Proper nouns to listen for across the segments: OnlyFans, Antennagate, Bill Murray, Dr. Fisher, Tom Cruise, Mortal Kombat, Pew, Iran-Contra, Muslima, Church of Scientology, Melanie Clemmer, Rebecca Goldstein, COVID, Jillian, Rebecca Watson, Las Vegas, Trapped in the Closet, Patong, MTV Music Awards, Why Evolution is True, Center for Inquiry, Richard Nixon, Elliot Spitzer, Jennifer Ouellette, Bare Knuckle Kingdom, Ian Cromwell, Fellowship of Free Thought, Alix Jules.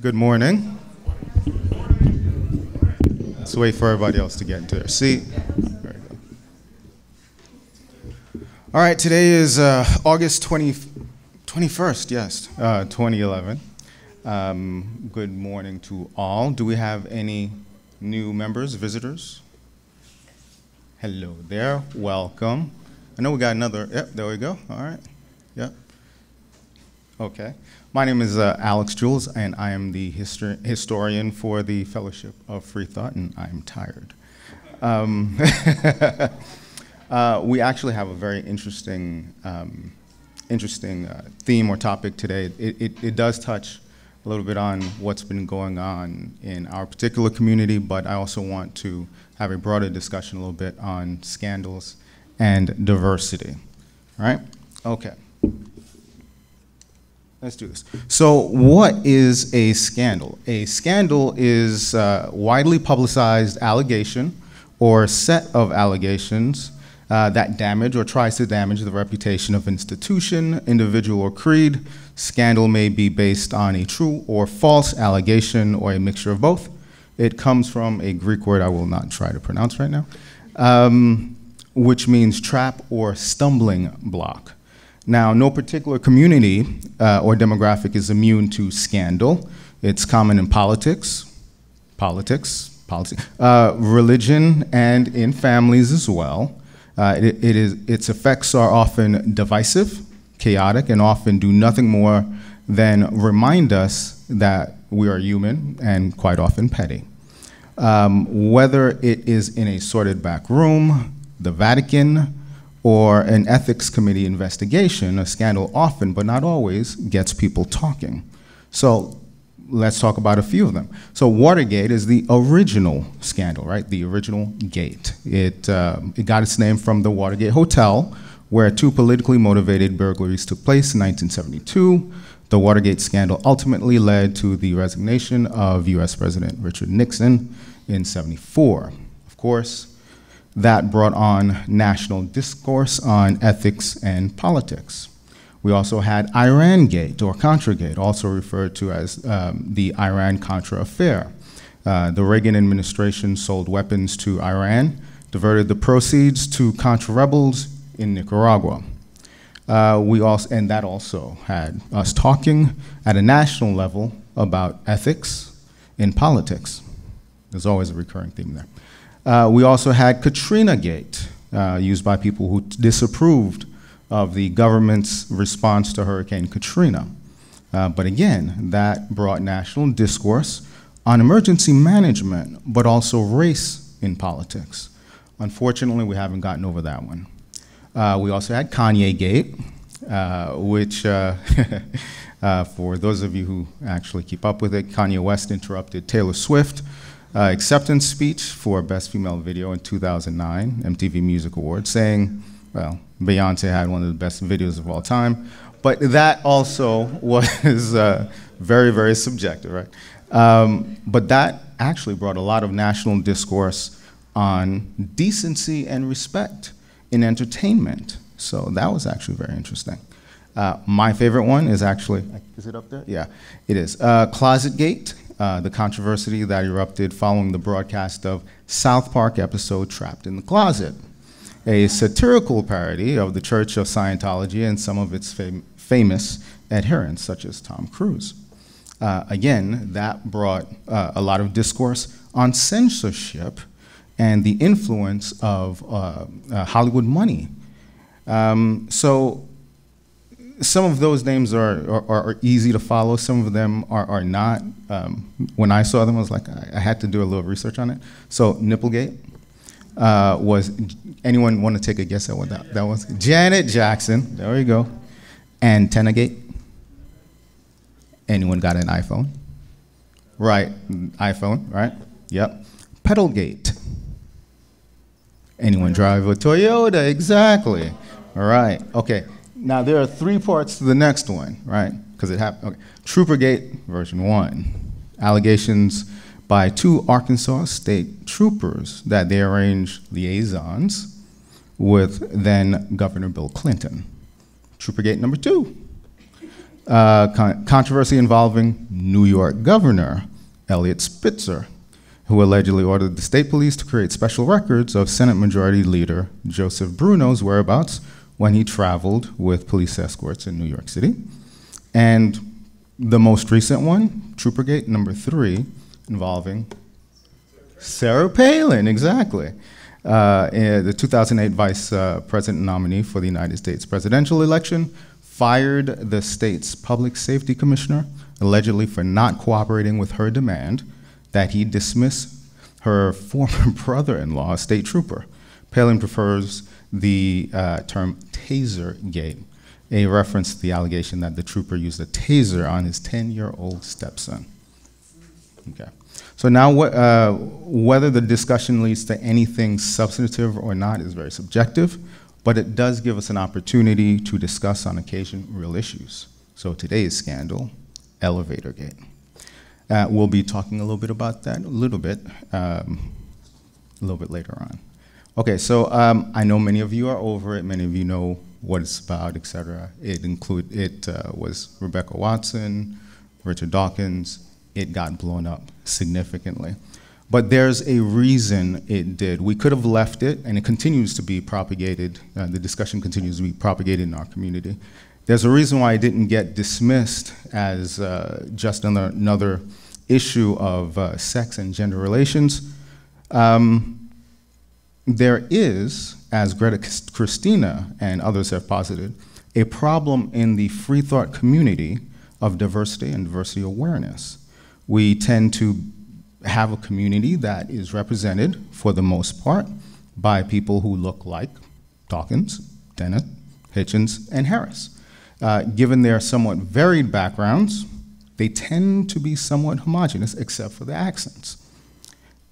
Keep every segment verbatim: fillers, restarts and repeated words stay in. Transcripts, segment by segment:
Good morning. Let's wait for everybody else to get into their seat. There we go. All right, today is uh, August twentieth, twenty-first, yes, uh, twenty eleven. Um, good morning to all. Do we have any new members, visitors? Hello there, welcome. I know we got another, yep, there we go, all right, yep. Okay, my name is uh, Alix Jules, and I am the histor historian for the Fellowship of Free Thought, and I'm tired. Um, uh, we actually have a very interesting, um, interesting uh, theme or topic today. It, it, it does touch a little bit on what's been going on in our particular community, but I also want to have a broader discussion a little bit on scandals and diversity. All right? Okay. Let's do this. So what is a scandal? A scandal is a widely publicized allegation or set of allegations uh, that damage or tries to damage the reputation of institution, individual, or creed. Scandal may be based on a true or false allegation or a mixture of both. It comes from a Greek word I will not try to pronounce right now, um, which means trap or stumbling block. Now, no particular community uh, or demographic is immune to scandal. It's common in politics, politics, politics, uh, religion, and in families as well. Uh, it, it is, its effects are often divisive, chaotic, and often do nothing more than remind us that we are human and quite often petty. Um, whether it is in a sordid back room, the Vatican, or an ethics committee investigation, a scandal often, but not always, gets people talking. So let's talk about a few of them. So Watergate is the original scandal, right? The original gate. It, uh, it got its name from the Watergate Hotel, where two politically motivated burglaries took place in nineteen seventy-two. The Watergate scandal ultimately led to the resignation of U S President Richard Nixon in seventy-four. Of course, that brought on national discourse on ethics and politics. We also had Iran-Gate or Contra-Gate, also referred to as um, the Iran-Contra affair. Uh, the Reagan administration sold weapons to Iran, diverted the proceeds to Contra rebels in Nicaragua. Uh, we also, and that also had us talking at a national level about ethics in politics. There's always a recurring theme there. Uh, we also had Katrina Gate, uh, used by people who disapproved of the government's response to Hurricane Katrina. Uh, but again, that brought national discourse on emergency management, but also race in politics. Unfortunately, we haven't gotten over that one. Uh, we also had Kanye Gate, uh, which, uh, uh, for those of you who actually keep up with it, Kanye West interrupted Taylor Swift Uh, acceptance speech for Best Female Video in two thousand nine, M T V Music Awards, saying, well, Beyonce had one of the best videos of all time, but that also was uh, very, very subjective, right? Um, but that actually brought a lot of national discourse on decency and respect in entertainment. So that was actually very interesting. Uh, my favorite one is actually, is it up there? Yeah, it is. Uh, Closet Gate. Uh, the controversy that erupted following the broadcast of South Park episode Trapped in the Closet, a satirical parody of the Church of Scientology and some of its fam famous adherents, such as Tom Cruise. Uh, again, that brought uh, a lot of discourse on censorship and the influence of uh, uh, Hollywood money. Um, so some of those names are, are, are easy to follow, some of them are, are not. Um, when I saw them, I was like, I, I had to do a little research on it. So Nipplegate uh, was, anyone want to take a guess at what that, that was? Janet Jackson, there you go. Antennagate, anyone got an iPhone? Right, iPhone, right, yep. Pedalgate, anyone drive a Toyota, exactly, all right, okay. Now, there are three parts to the next one, right? Because it happened. Okay. Troopergate version one. Allegations by two Arkansas state troopers that they arranged liaisons with then Governor Bill Clinton. Troopergate number two. Uh, con controversy involving New York governor, Elliot Spitzer, who allegedly ordered the state police to create special records of Senate Majority Leader Joseph Bruno's whereabouts when he traveled with police escorts in New York City. And the most recent one, Troopergate number three, involving Sarah Palin, exactly. Uh, the two thousand eight vice uh, president nominee for the United States presidential election fired the state's public safety commissioner, allegedly for not cooperating with her demand that he dismiss her former brother-in-law, a state trooper. Palin prefers the uh, term Tasergate, a reference to the allegation that the trooper used a taser on his ten-year-old stepson. Okay. So now what, uh, whether the discussion leads to anything substantive or not is very subjective, but it does give us an opportunity to discuss on occasion real issues. So today's scandal, ElevatorGate. Uh, we'll be talking a little bit about that a little bit, um, a little bit later on. Okay, so um, I know many of you are over it, many of you know what it's about, et cetera. It, include, it uh, was Rebecca Watson, Richard Dawkins. It got blown up significantly. But there's a reason it did. We could have left it, and it continues to be propagated. Uh, the discussion continues to be propagated in our community. There's a reason why it didn't get dismissed as uh, just another, another issue of uh, sex and gender relations. Um, there is, as Greta Christina and others have posited, a problem in the free thought community of diversity and diversity awareness. We tend to have a community that is represented, for the most part, by people who look like Dawkins, Dennett, Hitchens, and Harris. Uh, given their somewhat varied backgrounds, they tend to be somewhat homogenous, except for the accents.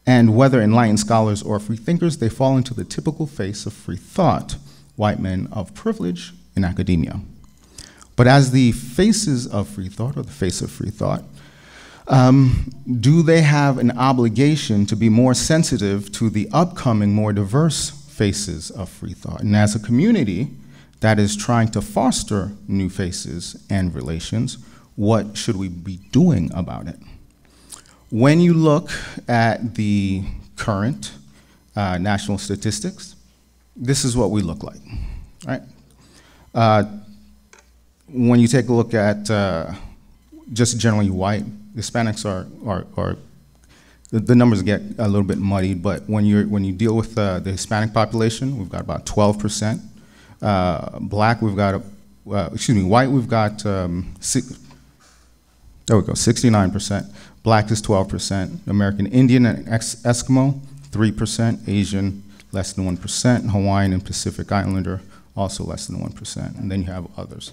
And whether enlightened scholars or free thinkers, they fall into the typical face of free thought, white men of privilege in academia. But as the faces of free thought, or the face of free thought, Um, do they have an obligation to be more sensitive to the upcoming, more diverse faces of free thought? And as a community that is trying to foster new faces and relations, what should we be doing about it? When you look at the current uh, national statistics, this is what we look like, right? Uh, when you take a look at uh, just generally white, Hispanics are, are, are the, the numbers get a little bit muddied, but when, you're, when you deal with uh, the Hispanic population, we've got about twelve percent. Uh, black, we've got, a, uh, excuse me, white, we've got, um, six, there we go, sixty-nine percent. Black is twelve percent. American Indian and Eskimo, three percent. Asian, less than one percent. Hawaiian and Pacific Islander, also less than one percent. And then you have others.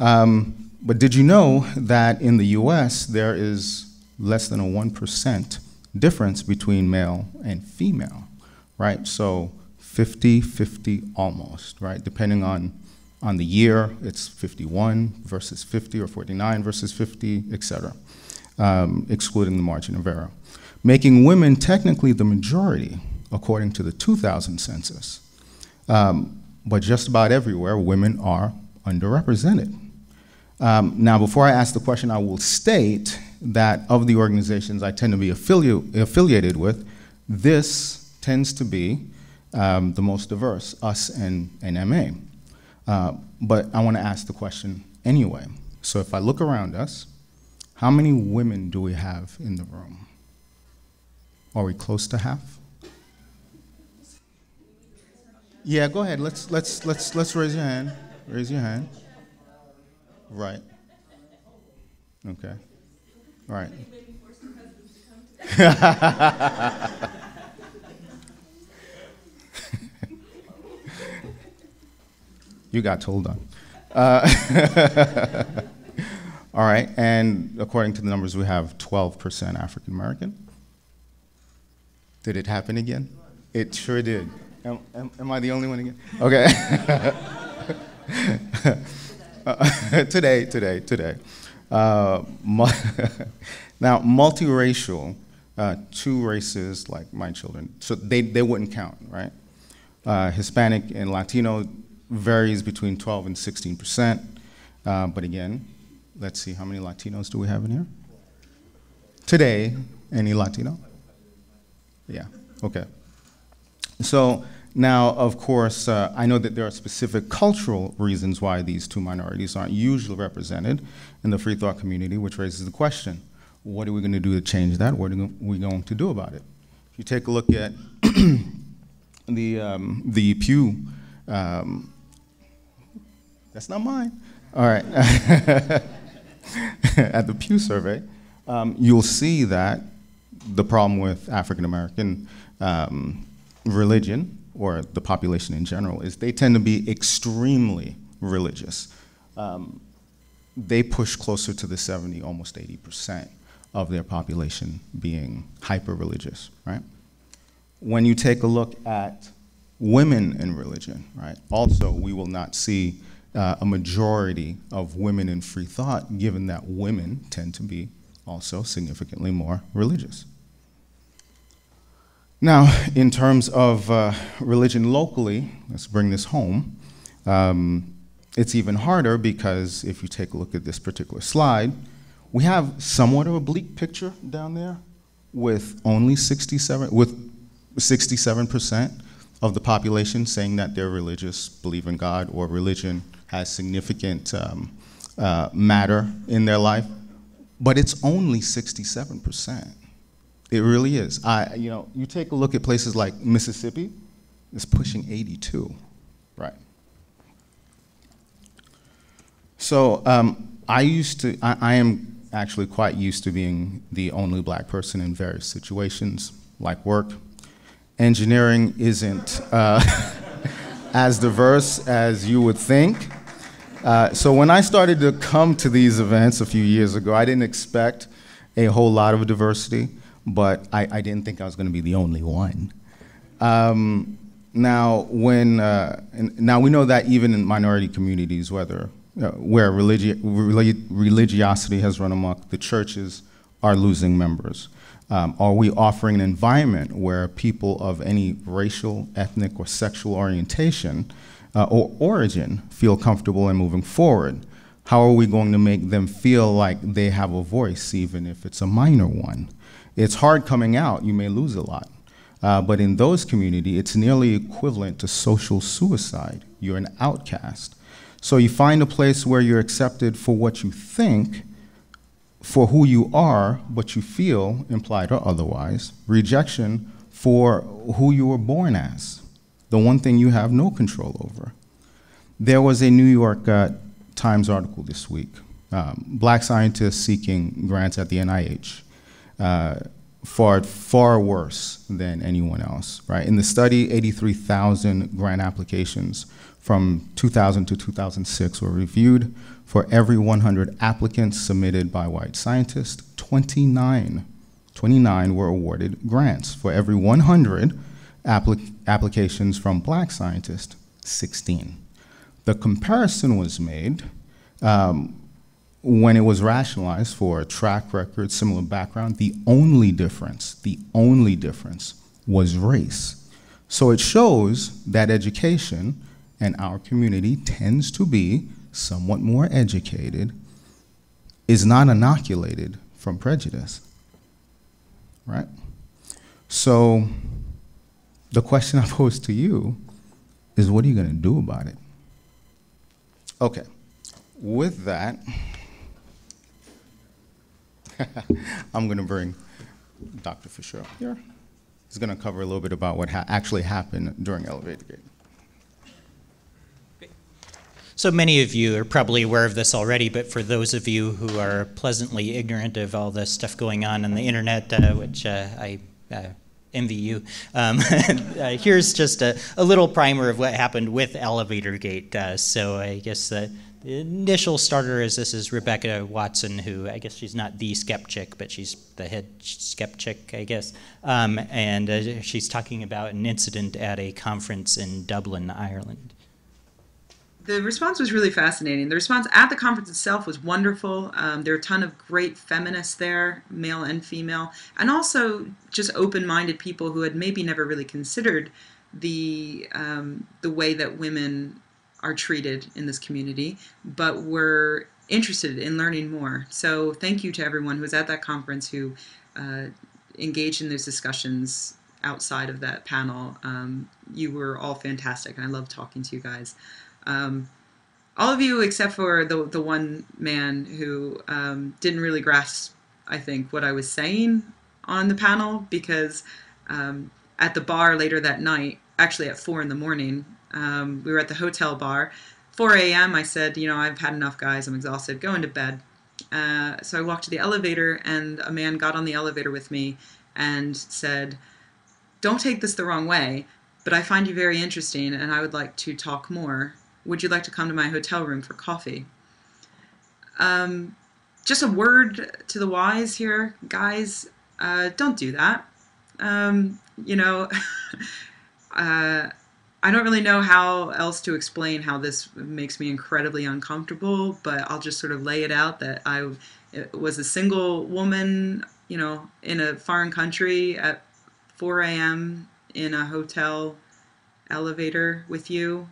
Um, But did you know that in the U S there is less than a one percent difference between male and female, right? So fifty fifty almost, right? Depending on, on the year, it's fifty-one versus fifty or forty-nine versus fifty, et cetera, um, excluding the margin of error. Making women technically the majority, according to the two thousand census. Um, but just about everywhere, women are underrepresented. Um, now, before I ask the question, I will state that of the organizations I tend to be affili affiliated with, this tends to be um, the most diverse, us and, and M A. Uh, but I want to ask the question anyway. So if I look around us, how many women do we have in the room? Are we close to half? Yeah, go ahead. Let's, let's, let's, let's raise your hand. Raise your hand. Right. Okay. All right. You got told on. Uh, all right. And according to the numbers, we have twelve percent African American. Did it happen again? It sure did. Am, am, am I the only one again? Okay. Uh, today, today, today. Uh, mu now, multiracial, uh, two races like my children, so they, they wouldn't count, right? Uh, Hispanic and Latino varies between twelve and sixteen percent, uh, but again, Let's see, how many Latinos do we have in here? Today, any Latino? Yeah, okay. So now, of course, uh, I know that there are specific cultural reasons why these two minorities aren't usually represented in the free thought community, which raises the question, what are we gonna do to change that? What are we going to do about it? If you take a look at the, um, the Pew, um, that's not mine. All right, at the Pew survey, um, you'll see that the problem with African-American um, religion, or the population in general, is they tend to be extremely religious. Um, they push closer to the seventy, almost eighty percent of their population being hyper-religious, right? When you take a look at women in religion, right, also we will not see Uh, a majority of women in free thought, given that women tend to be also significantly more religious. Now, in terms of uh, religion locally, let's bring this home, um, it's even harder because if you take a look at this particular slide, we have somewhat of a bleak picture down there with only sixty-seven, with sixty-seven percent of the population saying that they're religious, believe in God, or religion has significant um, uh, matter in their life, but it's only sixty-seven percent. It really is. I, you know, you take a look at places like Mississippi, it's pushing eighty-two, right? So um, I used to, I, I am actually quite used to being the only black person in various situations, like work. Engineering isn't uh, as diverse as you would think. Uh, so when I started to come to these events a few years ago, I didn't expect a whole lot of diversity, but I, I didn't think I was gonna be the only one. Um, now, when, uh, and now we know that even in minority communities, whether, uh, where religi relig religiosity has run amok, the churches are losing members. Um, are we offering an environment where people of any racial, ethnic, or sexual orientation uh, or origin feel comfortable in moving forward? How are we going to make them feel like they have a voice, even if it's a minor one? It's hard coming out, you may lose a lot. Uh, but in those communities, it's nearly equivalent to social suicide. You're an outcast. So you find a place where you're accepted for what you think, for who you are, but you feel, implied or otherwise, rejection for who you were born as, the one thing you have no control over. There was a New York uh, Times article this week, um, black scientists seeking grants at the N I H, uh, far, far worse than anyone else, right? In the study, eighty-three thousand grant applications from two thousand to two thousand six were reviewed. For every one hundred applicants submitted by white scientists, twenty-nine, twenty-nine were awarded grants. For every one hundred applic applications from black scientists, sixteen. The comparison was made um, when it was rationalized for a track record, similar background. The only difference, the only difference was race. So it shows that education, and our community tends to be somewhat more educated, is not inoculated from prejudice, right? So the question I pose to you is, what are you gonna do about it? Okay, with that, I'm gonna bring Doctor Fisher up here. He's gonna cover a little bit about what ha actually happened during ElevatorGate. So many of you are probably aware of this already, but for those of you who are pleasantly ignorant of all the stuff going on on the internet, uh, which uh, I uh, envy you, um, uh, here's just a, a little primer of what happened with ElevatorGate. Uh, so I guess the, the initial starter is this is Rebecca Watson, who I guess she's not the skeptic, but she's the head skeptic, I guess. Um, and uh, she's talking about an incident at a conference in Dublin, Ireland. The response was really fascinating. The response at the conference itself was wonderful. Um, there were a ton of great feminists there, male and female, and also just open-minded people who had maybe never really considered the, um, the way that women are treated in this community, but were interested in learning more. So thank you to everyone who was at that conference who uh, engaged in those discussions outside of that panel. Um, you were all fantastic, and I love talking to you guys. Um, all of you except for the, the one man who um, didn't really grasp, I think, what I was saying on the panel, because um, at the bar later that night, actually at four in the morning, um, we were at the hotel bar, four A M I said, you know, I've had enough, guys, I'm exhausted, going to bed. Uh, so I walked to the elevator, and a man got on the elevator with me and said, don't take this the wrong way, but I find you very interesting and I would like to talk more. Would you like to come to my hotel room for coffee? Um, just a word to the wise here, guys, uh, don't do that. Um, you know, uh, I don't really know how else to explain how this makes me incredibly uncomfortable, but I'll just sort of lay it out that I was a single woman, you know, in a foreign country at four A M in a hotel elevator with you,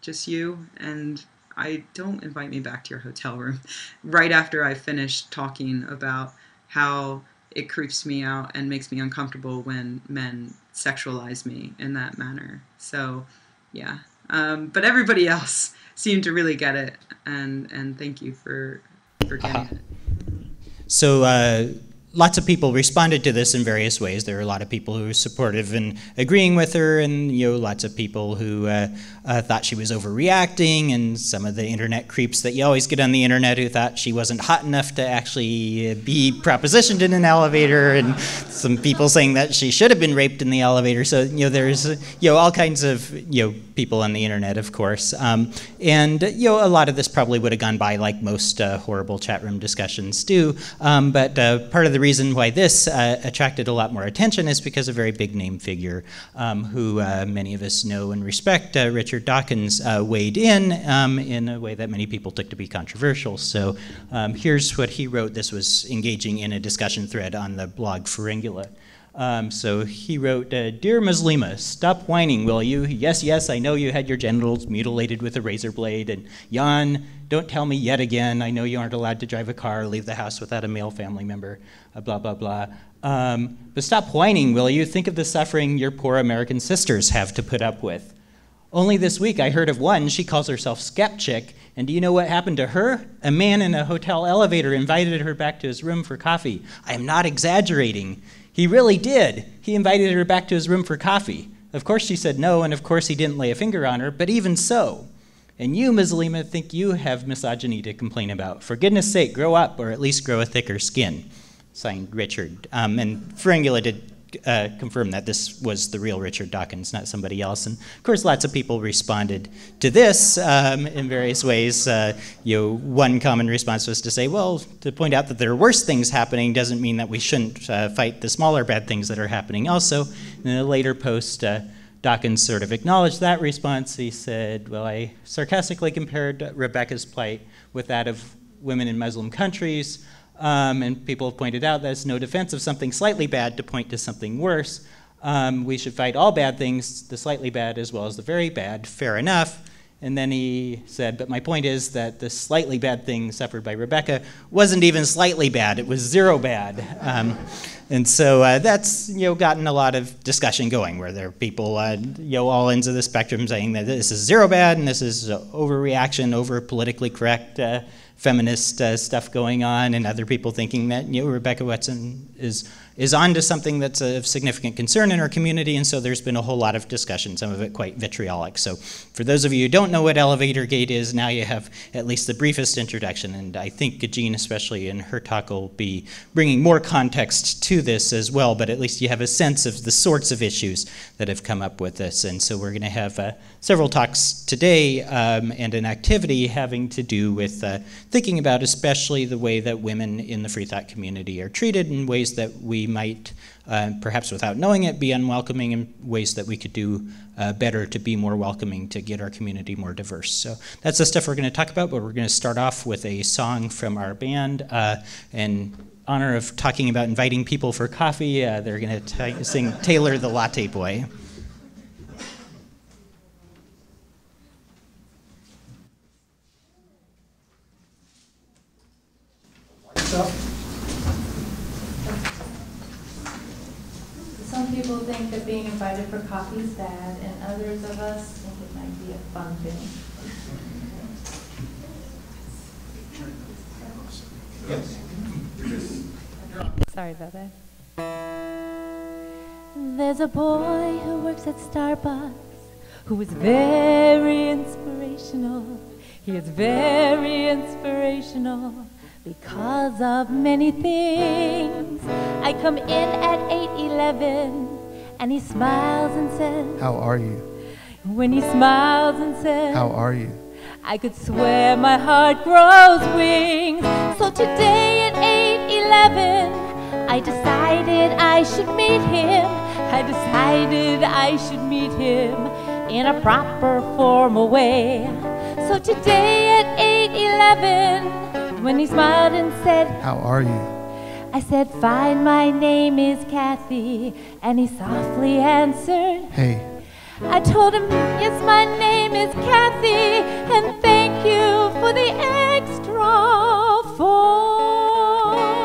just you, and I don't invite me back to your hotel room right after I finished talking about how it creeps me out and makes me uncomfortable when men sexualize me in that manner. So, yeah. Um, but everybody else seemed to really get it, and and thank you for for getting uh-huh. it. So, uh, lots of people responded to this in various ways. There are a lot of people who were supportive and agreeing with her, and you know, lots of people who uh, uh, thought she was overreacting, and some of the internet creeps that you always get on the internet who thought she wasn't hot enough to actually be propositioned in an elevator, and some people saying that she should have been raped in the elevator. So you know, there's you know all kinds of you know people on the internet, of course, um, and you know a lot of this probably would have gone by like most uh, horrible chat room discussions do. Um, but uh, part of the reason why this uh, attracted a lot more attention is because a very big name figure um, who uh, many of us know and respect, uh, Richard Dawkins, uh, weighed in um, in a way that many people took to be controversial. So um, here's what he wrote. This was engaging in a discussion thread on the blog Pharyngula. Um, so he wrote, uh, Dear Muslima, stop whining, will you? Yes, yes, I know you had your genitals mutilated with a razor blade. And yawn, don't tell me yet again. I know you aren't allowed to drive a car or leave the house without a male family member, uh, blah, blah, blah. Um, but stop whining, will you? Think of the suffering your poor American sisters have to put up with. Only this week I heard of one. She calls herself Skeptic. And do you know what happened to her? A man in a hotel elevator invited her back to his room for coffee. I am not exaggerating. He really did. He invited her back to his room for coffee. Of course she said no, and of course he didn't lay a finger on her, but even so. And you, Muslima, think you have misogyny to complain about. For goodness sake, grow up, or at least grow a thicker skin. Signed, Richard. Um, and Pharyngula did uh, confirm that this was the real Richard Dawkins, not somebody else. And of course, lots of people responded to this um, in various ways. Uh, you know, one common response was to say, well, to point out that there are worse things happening doesn't mean that we shouldn't uh, fight the smaller bad things that are happening also. And in a later post, uh, Dawkins sort of acknowledged that response. He said, well, I sarcastically compared Rebecca's plight with that of women in Muslim countries. Um, and people have pointed out that it's no defense of something slightly bad to point to something worse. Um, we should fight all bad things, the slightly bad as well as the very bad, fair enough. And then he said, but my point is that the slightly bad thing suffered by Rebecca wasn't even slightly bad, it was zero bad. Um, and so uh, that's you know, gotten a lot of discussion going, where there are people uh, you know, all ends of the spectrum saying that this is zero bad and this is overreaction, over politically correct uh, feminist uh, stuff going on, and other people thinking that you know, Rebecca Watson is is onto something that's of significant concern in our community, and so there's been a whole lot of discussion, some of it quite vitriolic. So for those of you who don't know what ElevatorGate is, now you have at least the briefest introduction, and I think Jean, especially in her talk, will be bringing more context to this as well, but at least you have a sense of the sorts of issues that have come up with this. And so we're going to have uh, several talks today um, and an activity having to do with uh, thinking about especially the way that women in the free thought community are treated in ways that we might, uh, perhaps without knowing it, be unwelcoming, in ways that we could do uh, better to be more welcoming, to get our community more diverse. So that's the stuff we're going to talk about, but we're going to start off with a song from our band. Uh, in honor of talking about inviting people for coffee, uh, they're going to sing Taylor the Latte Boy. Some people think that being invited for coffee is bad, and others of us think it might be a fun thing. Yes. Sorry about that. There's a boy who works at Starbucks who is very inspirational. He is very inspirational because of many things. I come in at eight eleven, and he smiles and says, "How are you?" When he smiles and says, "How are you?" I could swear my heart grows wings. So today at eight eleven, I decided I should meet him. I decided I should meet him in a proper, formal way. So today at eight eleven, when he smiled and said, "How are you?" I said, "Fine, my name is Kathy," and he softly answered, "Hey." I told him, "Yes, my name is Kathy, and thank you for the extra form."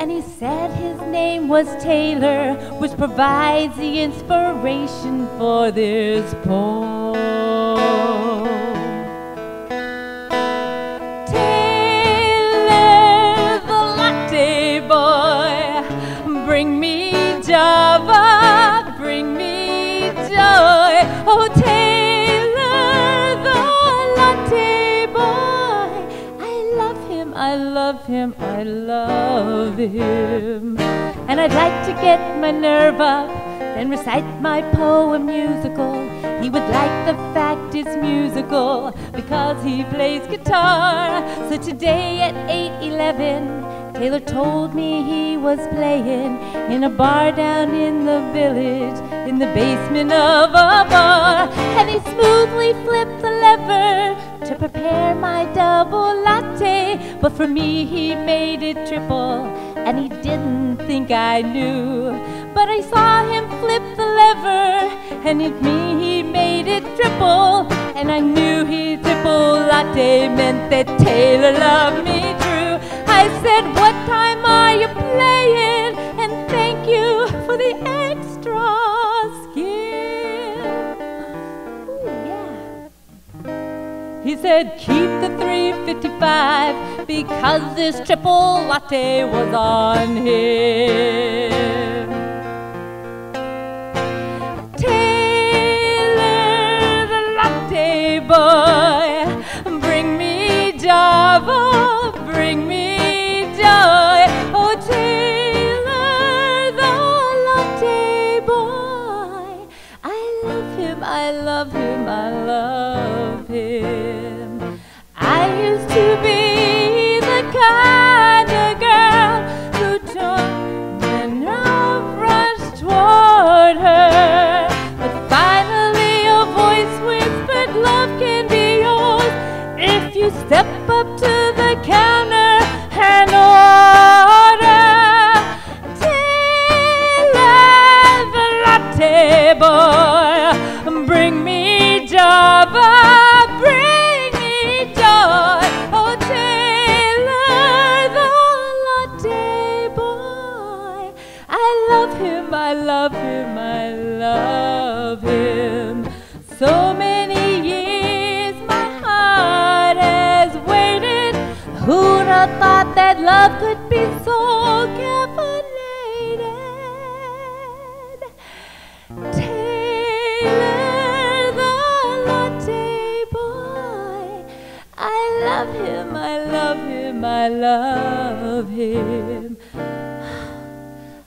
And he said his name was Taylor, which provides the inspiration for this poem. Oh, Taylor, the latte boy, I love him, I love him, I love him. And I'd like to get my nerve up and recite my poem musical. He would like the fact it's musical because he plays guitar. So today at eight eleven, Taylor told me he was playing in a bar down in the village, in the basement of a bar, and he smoothly flipped the lever to prepare my double latte. But for me, he made it triple, and he didn't think I knew. But I saw him flip the lever, and it me, he made it triple, and I knew he triple latte meant that Taylor loved me true. I said, "What time are you playing? And thank you for the extra." He said, "Keep the three fifty-five because this triple latte was on him." Taylor, the latte boy, bring me Java, bring me joy. Oh, Taylor, the latte boy, I love him, I love him, I love him. To be the kind of girl who turned and rushed toward her, but finally a voice whispered, "Love can be yours if you step up to the counter and order." Taylor, the latte boy, bring me Java. I love him, I love him. So many years my heart has waited. Who'd have thought that love could be so caffeinated? Taylor, the latte boy, I love him, I love him, I love him. I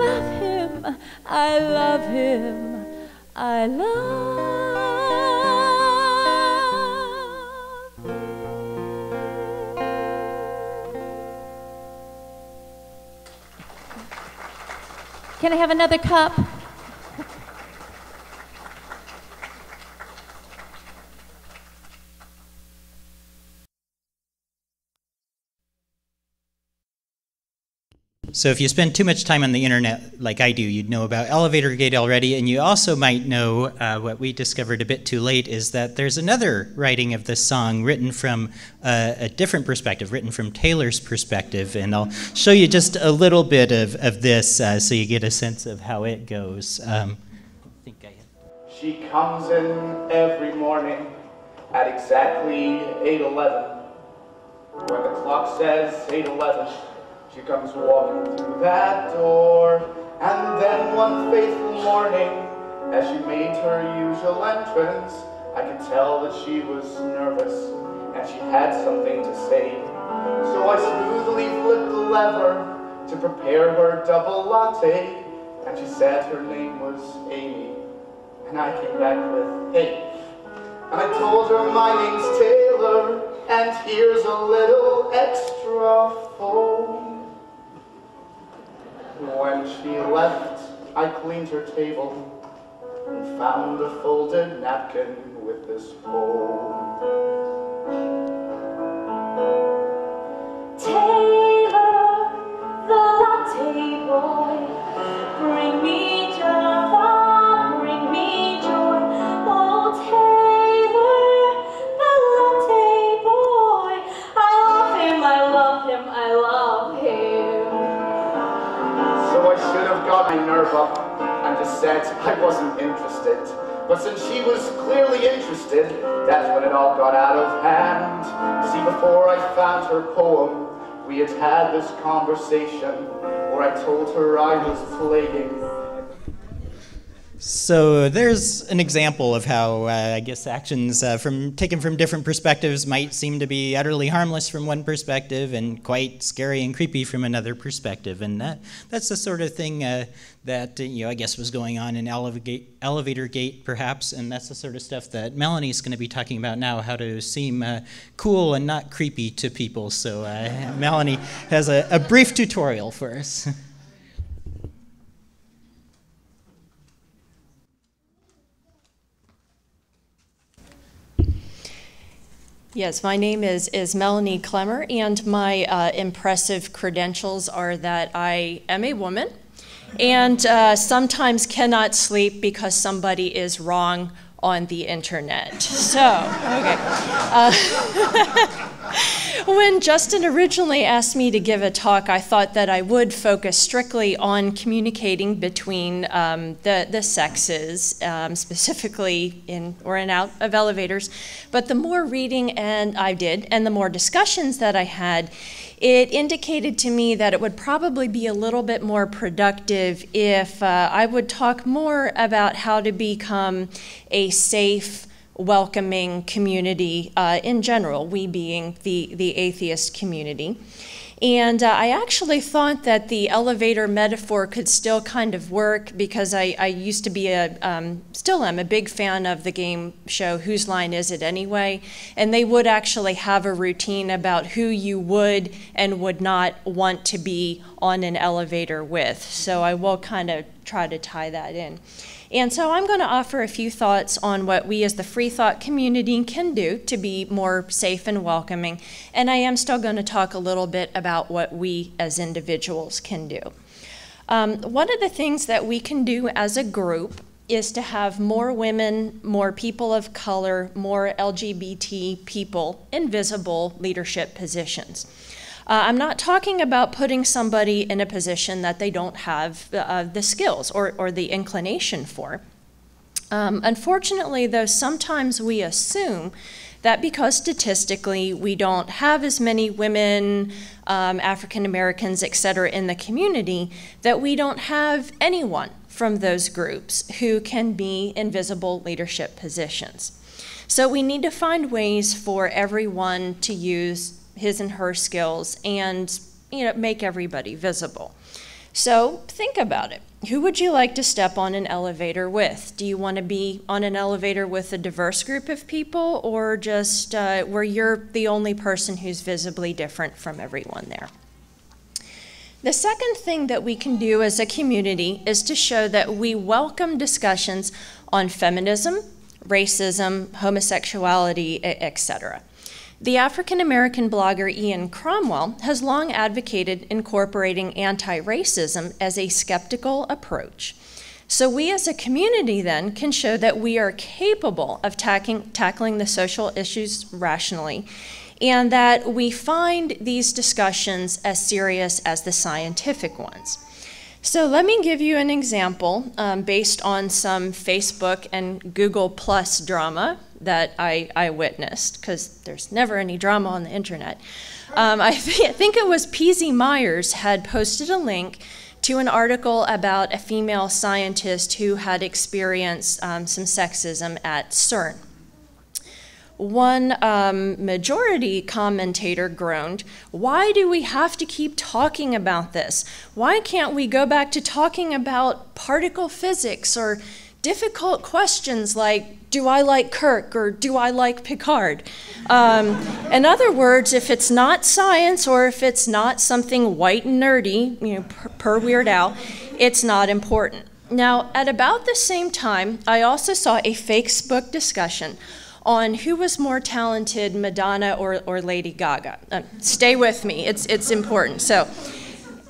love him, I love him. Can I have another cup? So if you spend too much time on the internet, like I do, you'd know about ElevatorGate already, and you also might know uh, what we discovered a bit too late is that there's another writing of this song written from uh, a different perspective, written from Taylor's perspective, and I'll show you just a little bit of, of this uh, so you get a sense of how it goes. Um, I think I have... She comes in every morning at exactly eight eleven. When the clock says eight eleven, she comes walking through that door, and then one fateful morning, as she made her usual entrance, I could tell that she was nervous, and she had something to say. So I smoothly flipped the lever to prepare her double latte, and she said her name was Amy, and I came back with, hey. And I told her my name's Taylor, and here's a little extra phone. When she left, I cleaned her table and found a folded napkin with this poem. Taylor, the latte boy, bring me java, bring me joy. Oh, Taylor, the latte boy, I love him, I love him, I love him. I should have got my nerve up and just said I wasn't interested. But since she was clearly interested, that's when it all got out of hand. See, before I found her poem, we had had this conversation where I told her I was playing. So there's an example of how, uh, I guess, actions uh, from taken from different perspectives might seem to be utterly harmless from one perspective and quite scary and creepy from another perspective. And that, that's the sort of thing uh, that, you know, I guess was going on in ElevatorGate, perhaps, and that's the sort of stuff that Melanie's going to be talking about now, how to seem uh, cool and not creepy to people. So uh, Melanie has a, a brief tutorial for us. Yes, my name is, is Melanie Clemmer, and my uh, impressive credentials are that I am a woman and uh, sometimes cannot sleep because somebody is wrong on the internet. So, okay. Uh, when Justin originally asked me to give a talk, I thought that I would focus strictly on communicating between um, the, the sexes, um, specifically in or in out of elevators. But the more reading and I did, and the more discussions that I had, it indicated to me that it would probably be a little bit more productive if uh, I would talk more about how to become a safe, welcoming community uh, in general, we being the, the atheist community. And uh, I actually thought that the elevator metaphor could still kind of work because I, I used to be a, um, still am a big fan of the game show Whose Line Is It Anyway? And they would actually have a routine about who you would and would not want to be on an elevator with. So I will kind of try to tie that in. And so I'm going to offer a few thoughts on what we as the free thought community can do to be more safe and welcoming. And I am still going to talk a little bit about what we as individuals can do. Um, one of the things that we can do as a group is to have more women, more people of color, more L G B T people in visible leadership positions. Uh, I'm not talking about putting somebody in a position that they don't have uh, the skills or, or the inclination for. Um, unfortunately, though, sometimes we assume that because statistically we don't have as many women, um, African Americans, et cetera, in the community, that we don't have anyone from those groups who can be in visible leadership positions. So we need to find ways for everyone to use his and her skills and, you know, make everybody visible. So think about it. Who would you like to step on an elevator with? Do you want to be on an elevator with a diverse group of people, or just uh, where you're the only person who's visibly different from everyone there? The second thing that we can do as a community is to show that we welcome discussions on feminism, racism, homosexuality, et cetera. The African-American blogger Ian Cromwell has long advocated incorporating anti-racism as a skeptical approach. So we as a community then can show that we are capable of tackling, tackling the social issues rationally, and that we find these discussions as serious as the scientific ones. So let me give you an example um, based on some Facebook and Google Plus drama that I, I witnessed, because there's never any drama on the internet. Um, I, th I think it was P Z Myers had posted a link to an article about a female scientist who had experienced um, some sexism at CERN. One um, majority commentator groaned, "Why do we have to keep talking about this? Why can't we go back to talking about particle physics or difficult questions like, do I like Kirk or do I like Picard?" Um, in other words, if it's not science or if it's not something white and nerdy, you know, per, per Weird Al, it's not important. Now, at about the same time, I also saw a Facebook discussion on who was more talented, Madonna or, or Lady Gaga. Uh, stay with me, it's, it's important. So,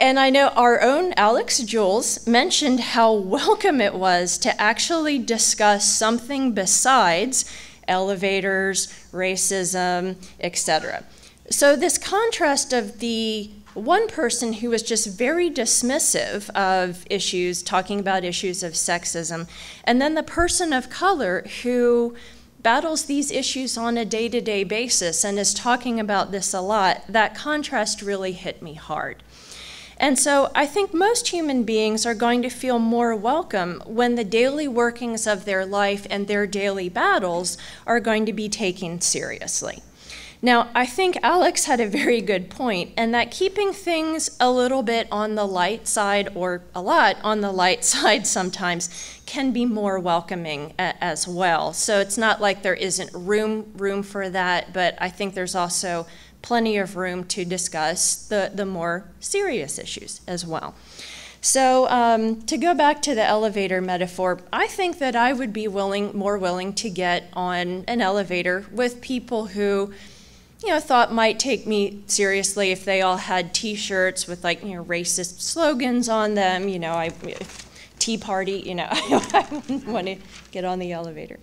and I know our own Alix Jules mentioned how welcome it was to actually discuss something besides elevators, racism, et cetera. So this contrast of the one person who was just very dismissive of issues, talking about issues of sexism, and then the person of color who battles these issues on a day-to-day basis and is talking about this a lot, that contrast really hit me hard. And so I think most human beings are going to feel more welcome when the daily workings of their life and their daily battles are going to be taken seriously. Now, I think Alix had a very good point, and that keeping things a little bit on the light side, or a lot on the light side sometimes, can be more welcoming as well. So it's not like there isn't room, room for that, but I think there's also plenty of room to discuss the, the more serious issues as well. So um, to go back to the elevator metaphor, I think that I would be willing, more willing to get on an elevator with people who, you know, thought might take me seriously if they all had t-shirts with, like, you know, racist slogans on them, you know, I, Tea Party, you know, I wouldn't want to get on the elevator.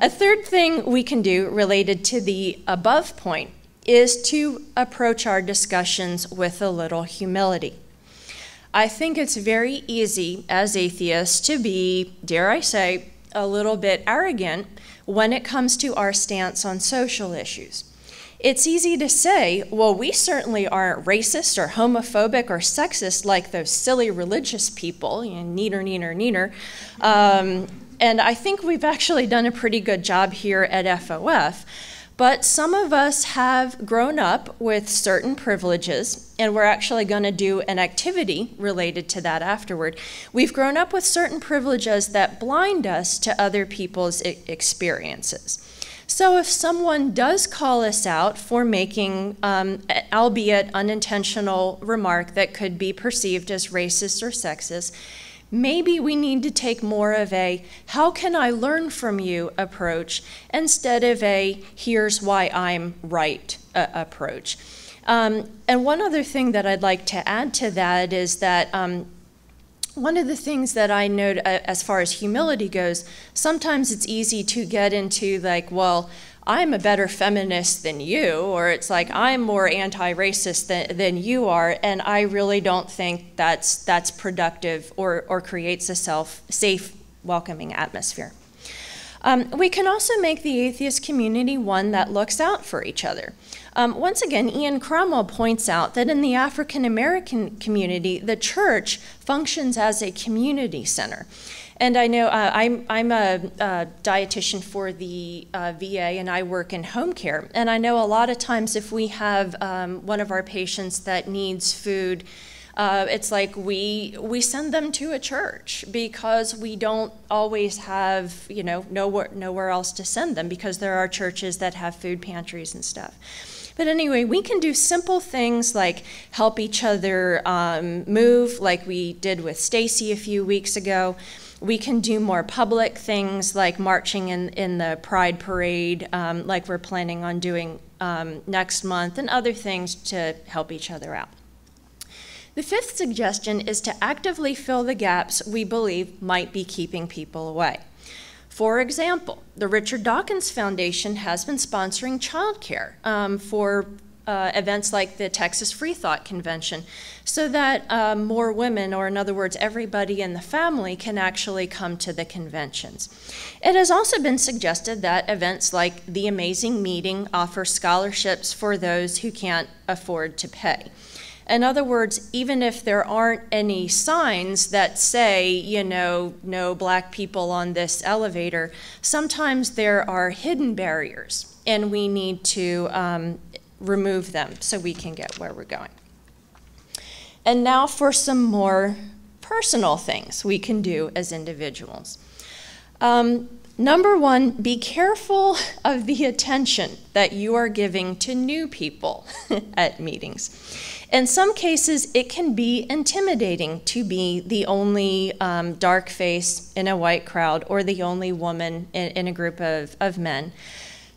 A third thing we can do related to the above point is to approach our discussions with a little humility. I think it's very easy as atheists to be, dare I say, a little bit arrogant when it comes to our stance on social issues. It's easy to say, well, we certainly aren't racist or homophobic or sexist like those silly religious people, you know, neener, neener, neener. Um, and I think we've actually done a pretty good job here at F O F. But some of us have grown up with certain privileges, and we're actually going to do an activity related to that afterward. We've grown up with certain privileges that blind us to other people's experiences. So if someone does call us out for making, um, albeit unintentional, remark that could be perceived as racist or sexist, maybe we need to take more of a "how can I learn from you" approach instead of a "here's why I'm right" uh, approach. Um, and one other thing that I'd like to add to that is that um, one of the things that I know, uh, as far as humility goes, sometimes it's easy to get into, like, well, I'm a better feminist than you, or it's like, I'm more anti-racist than, than you are, and I really don't think that's, that's productive or, or creates a self, safe, welcoming atmosphere. Um, we can also make the atheist community one that looks out for each other. Um, once again, Ian Cromwell points out that in the African-American community, the church functions as a community center. And I know uh, I'm, I'm a, a dietitian for the uh, V A, and I work in home care. And I know a lot of times if we have um, one of our patients that needs food, Uh, it's like we we send them to a church because we don't always have, you know, nowhere, nowhere else to send them, because there are churches that have food pantries and stuff. But anyway, we can do simple things like help each other um, move, like we did with Stacy a few weeks ago. We can do more public things like marching in, in the Pride Parade, um, like we're planning on doing um, next month, and other things to help each other out. The fifth suggestion is to actively fill the gaps we believe might be keeping people away. For example, the Richard Dawkins Foundation has been sponsoring childcare um, for uh, events like the Texas Free Thought Convention, so that uh, more women, or in other words, everybody in the family, can actually come to the conventions. It has also been suggested that events like the Amazing Meeting offer scholarships for those who can't afford to pay. In other words, even if there aren't any signs that say, you know, no black people on this elevator, sometimes there are hidden barriers, and we need to um, remove them so we can get where we're going. And now for some more personal things we can do as individuals. Um, Number one, be careful of the attention that you are giving to new people at meetings. In some cases, it can be intimidating to be the only um, dark face in a white crowd, or the only woman in, in a group of, of men.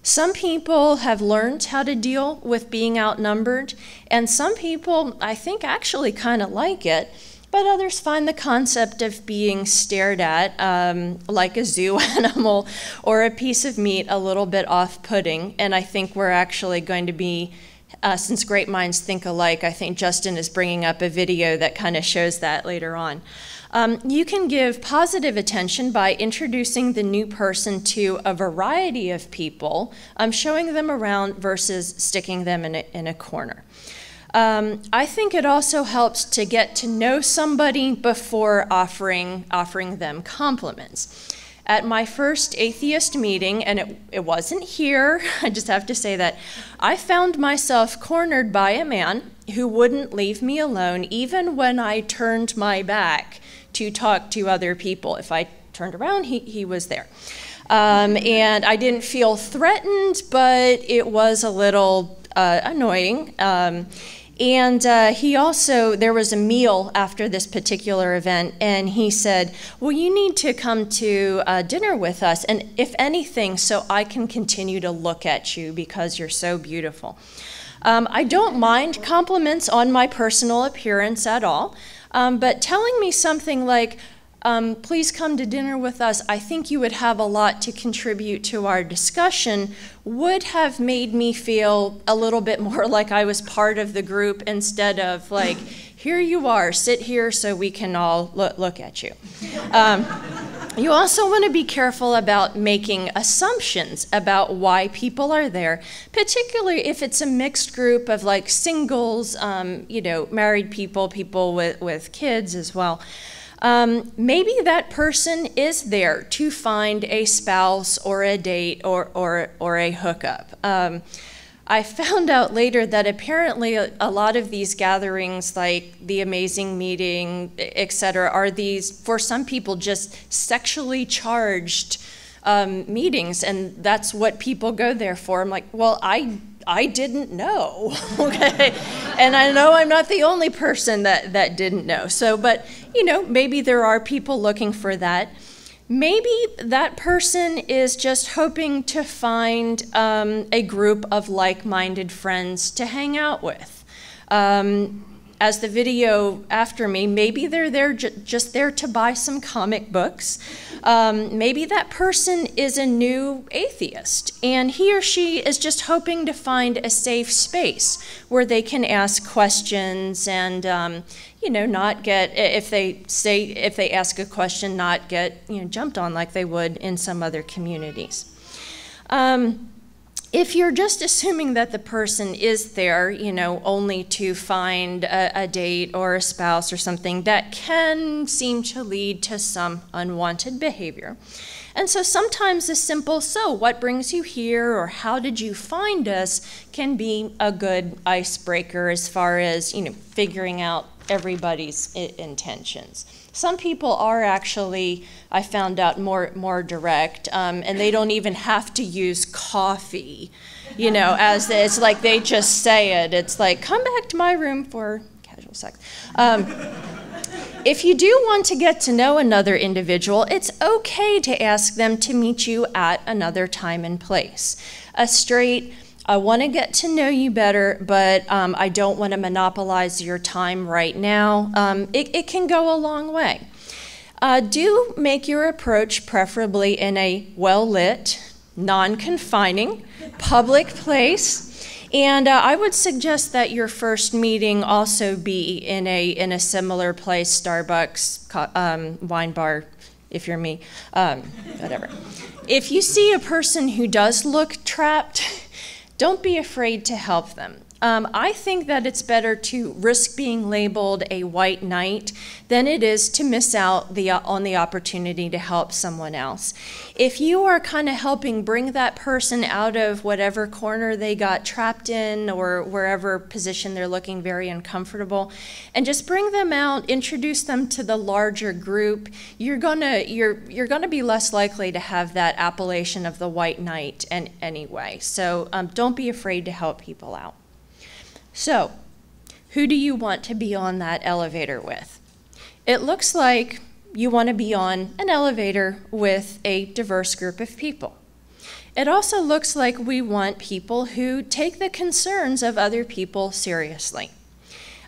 Some people have learned how to deal with being outnumbered, and some people, I think, actually kind of like it. But others find the concept of being stared at um, like a zoo animal or a piece of meat a little bit off-putting. And I think we're actually going to be, uh, since great minds think alike, I think Justin is bringing up a video that kind of shows that later on. Um, you can give positive attention by introducing the new person to a variety of people, um, showing them around versus sticking them in a, in a corner. Um, I think it also helps to get to know somebody before offering, offering them compliments. At my first atheist meeting, and it, it wasn't here, I just have to say that, I found myself cornered by a man who wouldn't leave me alone even when I turned my back to talk to other people. If I turned around, he, he was there. Um, and I didn't feel threatened, but it was a little uh, annoying. Um, And uh, he also, there was a meal after this particular event, and he said, well, you need to come to uh, dinner with us, and if anything, so I can continue to look at you because you're so beautiful. Um, I don't mind compliments on my personal appearance at all, um, but telling me something like, Um, please come to dinner with us, I think you would have a lot to contribute to our discussion, would have made me feel a little bit more like I was part of the group, instead of like, here you are, sit here so we can all look, look at you. Um, you also want to be careful about making assumptions about why people are there, particularly if it's a mixed group of like singles, um, you know, married people, people with, with kids as well. Um, maybe that person is there to find a spouse or a date or, or, or a hookup. Um, I found out later that apparently a, a lot of these gatherings, like the Amazing Meeting, et cetera, are these, for some people, just sexually charged um, meetings, and that's what people go there for. I'm like, well, I I didn't know, okay? And I know I'm not the only person that, that didn't know. So, but, you know, maybe there are people looking for that. Maybe that person is just hoping to find um, a group of like-minded friends to hang out with. Um, as the video after me, maybe they're there ju just there to buy some comic books. Um, maybe that person is a new atheist, and he or she is just hoping to find a safe space where they can ask questions and, um, you know, not get, if they say, if they ask a question, not get, you know, jumped on like they would in some other communities. Um, If you're just assuming that the person is there, you know, only to find a, a date or a spouse or something, that can seem to lead to some unwanted behavior. And so sometimes a simple, so what brings you here, or how did you find us, can be a good icebreaker as far as, you know, figuring out everybody's intentions. Some people are actually, I found out, more more direct, um, and they don't even have to use coffee, you know, as the, it's like they just say it. It's like, come back to my room for casual sex. Um, if you do want to get to know another individual, it's okay to ask them to meet you at another time and place. A straight, I want to get to know you better, but um, I don't want to monopolize your time right now. Um, it, it can go a long way. Uh, do make your approach preferably in a well-lit, non-confining, public place. And uh, I would suggest that your first meeting also be in a, in a similar place, Starbucks, um, wine bar, if you're me, um, whatever. If you see a person who does look trapped, don't be afraid to help them. Um, I think that it's better to risk being labeled a white knight than it is to miss out the, uh, on the opportunity to help someone else. If you are kind of helping bring that person out of whatever corner they got trapped in or wherever position they're looking very uncomfortable, and just bring them out, introduce them to the larger group, you're gonna, you're, you're gonna be less likely to have that appellation of the white knight in any way. So um, don't be afraid to help people out. So, who do you want to be on that elevator with? It looks like you want to be on an elevator with a diverse group of people. It also looks like we want people who take the concerns of other people seriously.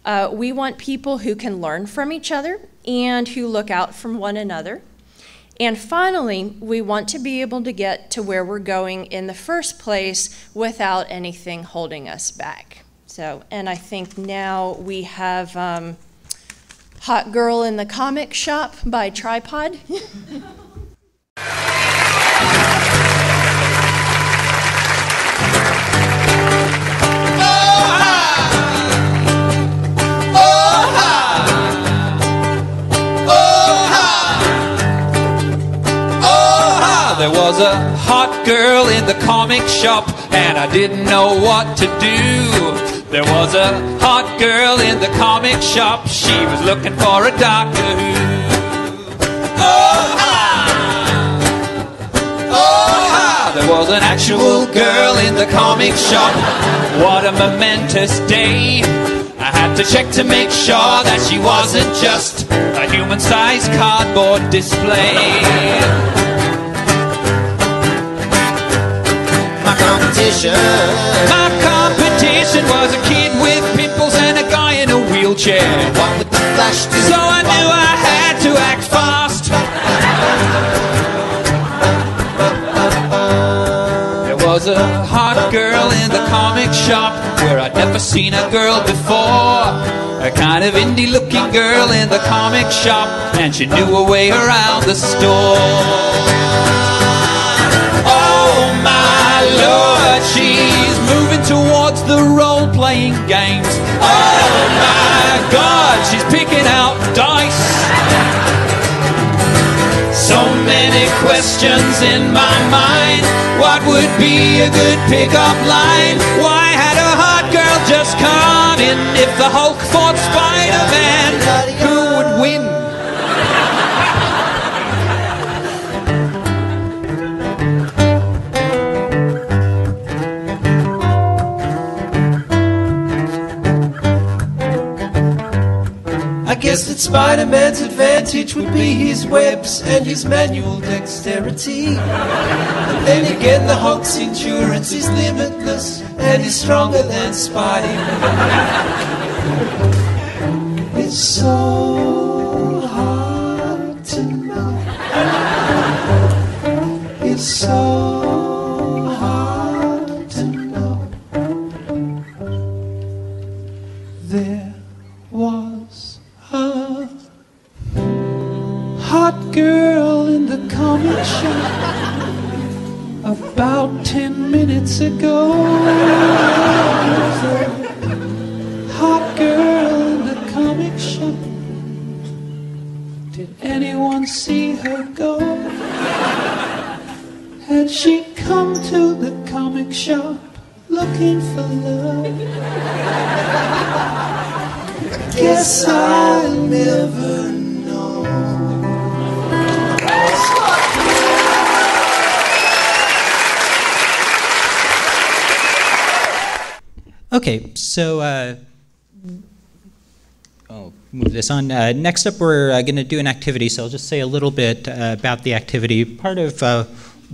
Uh, we want people who can learn from each other and who look out for one another. And finally, we want to be able to get to where we're going in the first place without anything holding us back. So, and I think now we have um, Hot Girl in the Comic Shop by Tripod. There was a hot girl in the comic shop, and I didn't know what to do. There was a hot girl in the comic shop, she was looking for a Doctor Who. Oh ha! Oh ha! There was an actual girl in the comic shop. What a momentous day. I had to check to make sure that she wasn't just a human-sized cardboard display. Competition. My competition was a kid with pimples and a guy in a wheelchair. One with the flash, so I knew I had to act fast. There was a hot girl in the comic shop where I'd never seen a girl before. A kind of indie-looking girl in the comic shop, and she knew her way around the store. Lord, she's moving towards the role-playing games. Oh my God, she's picking out dice. So many questions in my mind. What would be a good pick-up line? Why had a hot girl just come in? If the Hulk fought Spider-Man, who would win? I guess that Spider-Man's advantage would be his webs and his manual dexterity. But then again, the Hulk's endurance is limitless and he's stronger than Spidey. It's so hard to know. It's so. Girl in the comic shop about ten minutes ago. Hot girl in the comic shop. Did anyone see her go? Had she come to the comic shop looking for love? Guess I'll never know. Okay, so uh, I'll move this on. Uh, next up, we're uh, going to do an activity, so I'll just say a little bit uh, about the activity. Part of uh,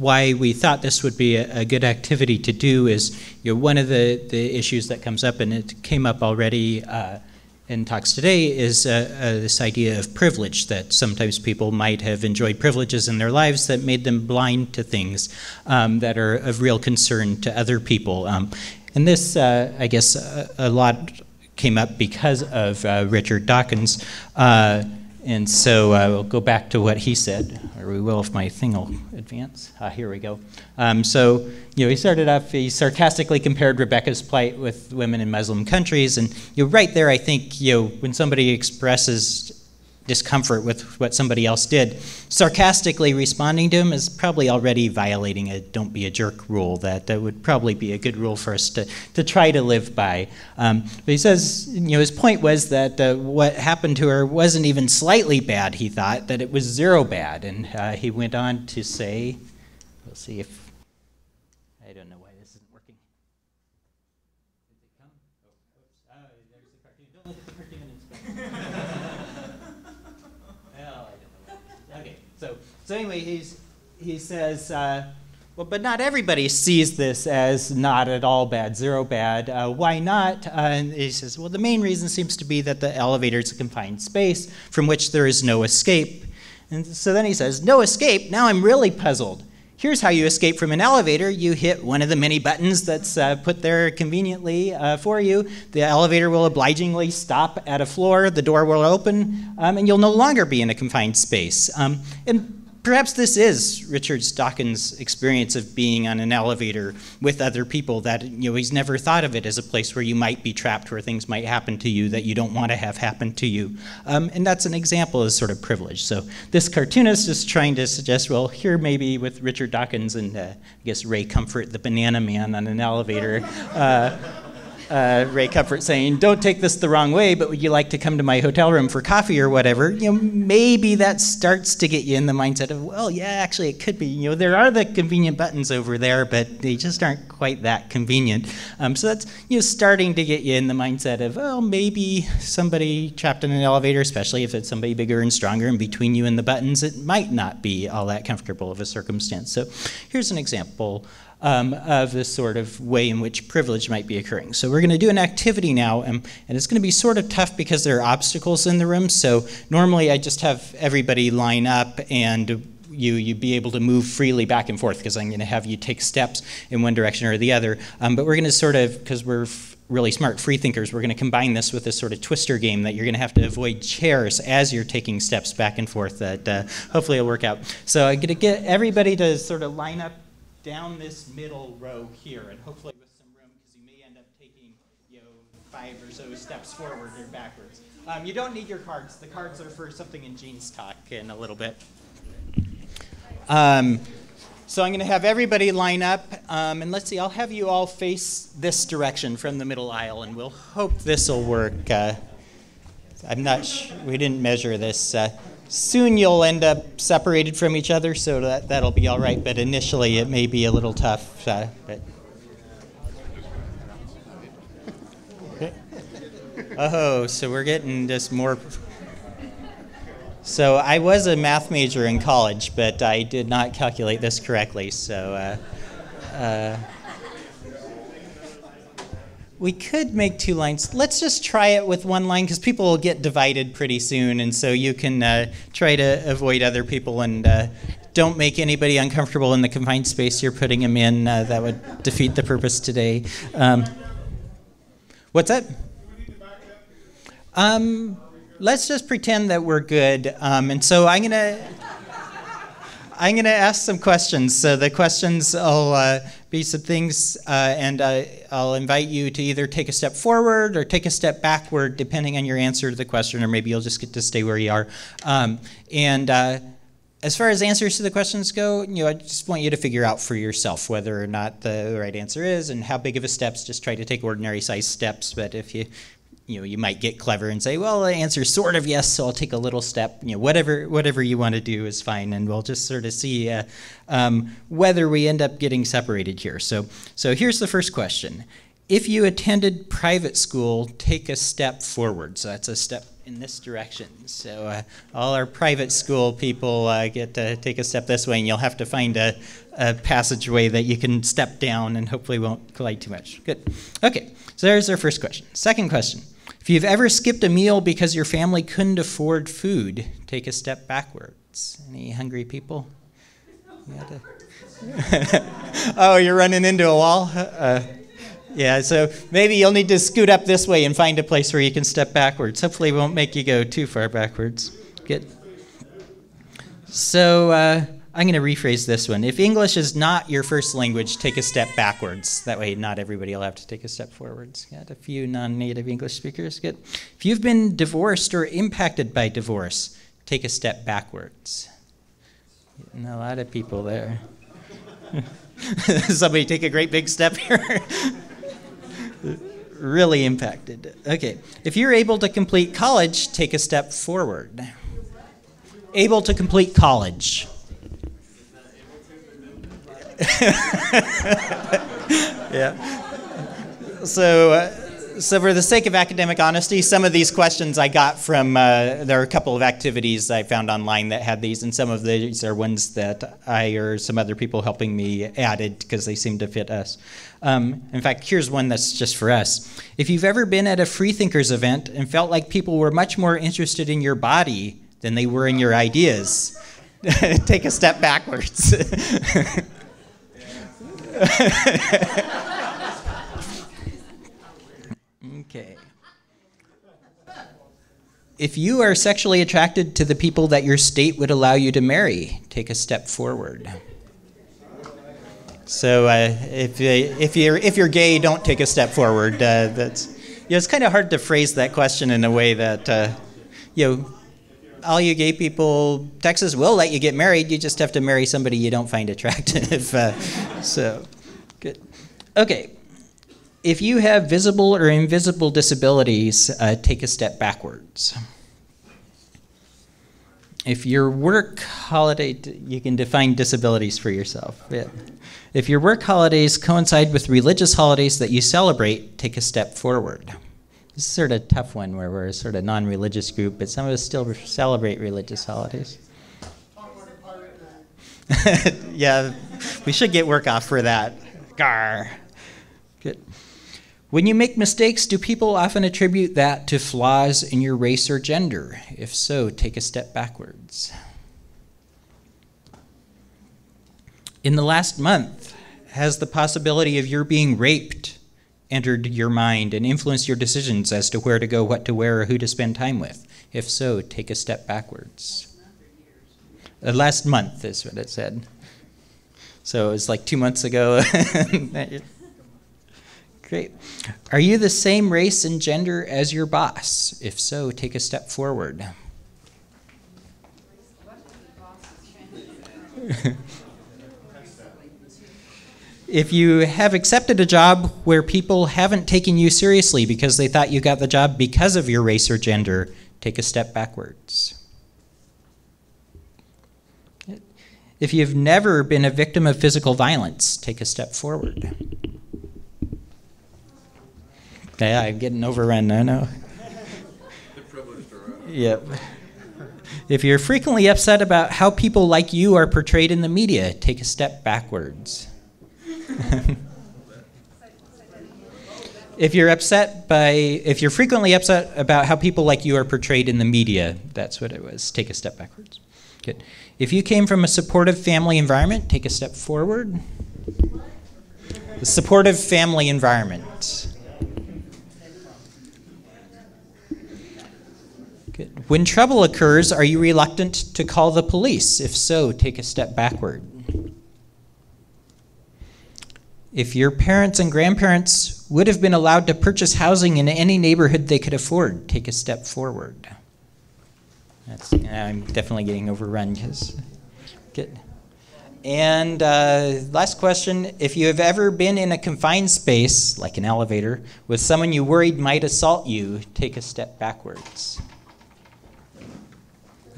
why we thought this would be a, a good activity to do is, you know, one of the, the issues that comes up, and it came up already uh, in talks today, is uh, uh, this idea of privilege, that sometimes people might have enjoyed privileges in their lives that made them blind to things um, that are of real concern to other people. Um, and this, uh, I guess, a, a lot came up because of uh, Richard Dawkins. Uh, and so uh, we'll go back to what he said, or we will if my thing will advance. Ah, here we go. Um, so, you know, he started off, he sarcastically compared Rebecca's plight with women in Muslim countries, and you know, right there, I think, you know, when somebody expresses discomfort with what somebody else did, sarcastically responding to him is probably already violating a don't be a jerk rule that, that would probably be a good rule for us to, to try to live by. Um, but he says, you know, his point was that uh, what happened to her wasn't even slightly bad, he thought, that it was zero bad. And uh, he went on to say, we'll see if, I don't know why this isn't working. Did it come? Oh, oops. Oh, there's the cartoon. Don't let the cartoon inspect. So anyway, he's, he says, uh, well, but not everybody sees this as not at all bad, zero bad. Uh, why not? Uh, and he says, well, the main reason seems to be that the elevator is a confined space from which there is no escape. And so then he says, no escape? Now I'm really puzzled. Here's how you escape from an elevator. You hit one of the many buttons that's uh, put there conveniently uh, for you. The elevator will obligingly stop at a floor. The door will open, um, and you'll no longer be in a confined space. Um, and Perhaps this is Richard Dawkins' experience of being on an elevator with other people, that you know, he's never thought of it as a place where you might be trapped, where things might happen to you that you don't want to have happen to you. Um, and that's an example of sort of privilege. So this cartoonist is trying to suggest, well, here maybe with Richard Dawkins and uh, I guess Ray Comfort, the banana man on an elevator, uh, Uh, Ray Comfort saying, don't take this the wrong way, but would you like to come to my hotel room for coffee or whatever? You know, maybe that starts to get you in the mindset of, well, yeah, actually it could be. You know, there are the convenient buttons over there, but they just aren't quite that convenient. Um, so that's, you know, starting to get you in the mindset of, well, maybe somebody trapped in an elevator, especially if it's somebody bigger and stronger and between you and the buttons, it might not be all that comfortable of a circumstance. So here's an example Um, of this sort of way in which privilege might be occurring. So we're going to do an activity now, and, and it's going to be sort of tough because there are obstacles in the room. So normally I just have everybody line up and you, you'd be able to move freely back and forth because I'm going to have you take steps in one direction or the other. Um, but we're going to sort of, because we're really smart free thinkers, we're going to combine this with this sort of twister game that you're going to have to avoid chairs as you're taking steps back and forth that uh, hopefully will work out. So I'm going to get everybody to sort of line up down this middle row here, and hopefully with some room, because you may end up taking, you know, five or so steps forward or backwards. Um, you don't need your cards. The cards are for something in Gene's talk in a little bit. Um, so I'm going to have everybody line up, um, and let's see, I'll have you all face this direction from the middle aisle, and we'll hope this will work. Uh, I'm not sure, we didn't measure this. Uh, Soon you'll end up separated from each other, so that, that'll be all right. But initially, it may be a little tough. Uh, but. Okay. Oh, so we're getting just more. So I was a math major in college, but I did not calculate this correctly. So uh, uh, we could make two lines. Let's just try it with one line, because people will get divided pretty soon, and so you can uh, try to avoid other people and uh, don't make anybody uncomfortable in the confined space you're putting them in. Uh, that would defeat the purpose today. Um, what's that? Um, let's just pretend that we're good, um, and so I'm gonna I'm gonna ask some questions. So the questions will uh, be some things, uh, and uh, I'll invite you to either take a step forward or take a step backward, depending on your answer to the question, or maybe you'll just get to stay where you are. Um, and uh, as far as answers to the questions go, you know, I just want you to figure out for yourself whether or not the right answer is, and how big of a steps. Just try to take ordinary size steps, but if you You know, you might get clever and say, well, the answer is sort of yes, so I'll take a little step. You know, whatever whatever you want to do is fine, and we'll just sort of see uh, um, whether we end up getting separated here. So, so here's the first question. If you attended private school, take a step forward. So that's a step in this direction. So uh, all our private school people uh, get to take a step this way, and you'll have to find a, a passageway that you can step down and hopefully won't collide too much. Good. Okay, so there's our first question. Second question. If you've ever skipped a meal because your family couldn't afford food, take a step backwards. Any hungry people? You had to... Oh, you're running into a wall? Uh, yeah, so maybe you'll need to scoot up this way and find a place where you can step backwards. Hopefully it won't make you go too far backwards. Good. So uh, I'm going to rephrase this one. If English is not your first language, take a step backwards. That way not everybody will have to take a step forwards. Got a few non-native English speakers. Good. If you've been divorced or impacted by divorce, take a step backwards. Getting a lot of people there. Somebody take a great big step here. Really impacted. Okay. If you're able to complete college, take a step forward. Able to complete college. Yeah. So, uh, so for the sake of academic honesty, some of these questions I got from, uh, there are a couple of activities I found online that had these, and some of these are ones that I or some other people helping me added because they seem to fit us. Um, in fact, here's one that's just for us. If you've ever been at a Freethinkers event and felt like people were much more interested in your body than they were in your ideas, take a step backwards. Okay. If you are sexually attracted to the people that your state would allow you to marry, take a step forward. So uh, if, if, you're, if you're gay, don't take a step forward. Uh, that's, you know, it's kind of hard to phrase that question in a way that, uh, you know, all you gay people, Texas will let you get married. You just have to marry somebody you don't find attractive. Uh, so, good. Okay. If you have visible or invisible disabilities, uh, take a step backwards. If your work holiday, you can define disabilities for yourself. Yeah. If your work holidays coincide with religious holidays that you celebrate, take a step forward. This is sort of a tough one where we're a sort of non-religious group, but some of us still celebrate religious holidays. Yeah, we should get work off for that. Gar. Good. When you make mistakes, do people often attribute that to flaws in your race or gender? If so, take a step backwards. In the last month, has the possibility of your being raped entered your mind and influenced your decisions as to where to go, what to wear, or who to spend time with? If so, take a step backwards. Uh, last month is what it said. So it was like two months ago. Great. Are you the same race and gender as your boss? If so, take a step forward. If you have accepted a job where people haven't taken you seriously because they thought you got the job because of your race or gender, take a step backwards. If you've never been a victim of physical violence, take a step forward. Yeah, I'm getting overrun, I know. The privileged are over. Yep. If you're frequently upset about how people like you are portrayed in the media, take a step backwards. If you're upset by, if you're frequently upset about how people like you are portrayed in the media, that's what it was. Take a step backwards. Good. If you came from a supportive family environment, take a step forward. A supportive family environment. Good. When trouble occurs, are you reluctant to call the police? If so, take a step backward. If your parents and grandparents would have been allowed to purchase housing in any neighborhood they could afford, take a step forward. That's, I'm definitely getting overrun. Yes. Good. And uh, last question, if you have ever been in a confined space, like an elevator, with someone you worried might assault you, take a step backwards.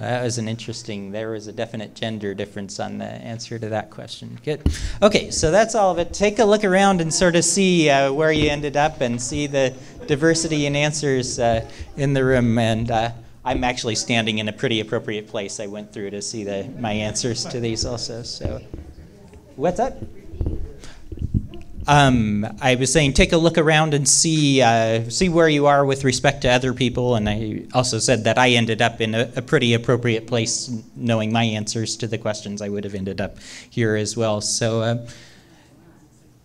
That was an interesting, there was a definite gender difference on the answer to that question. Good. Okay, so that's all of it. Take a look around and sort of see uh, where you ended up and see the diversity in answers uh, in the room. And uh, I'm actually standing in a pretty appropriate place. I went through to see the, my answers to these also. So, what's up? Um, I was saying, take a look around and see uh, see where you are with respect to other people, and I also said that I ended up in a, a pretty appropriate place, knowing my answers to the questions. I would have ended up here as well. So uh,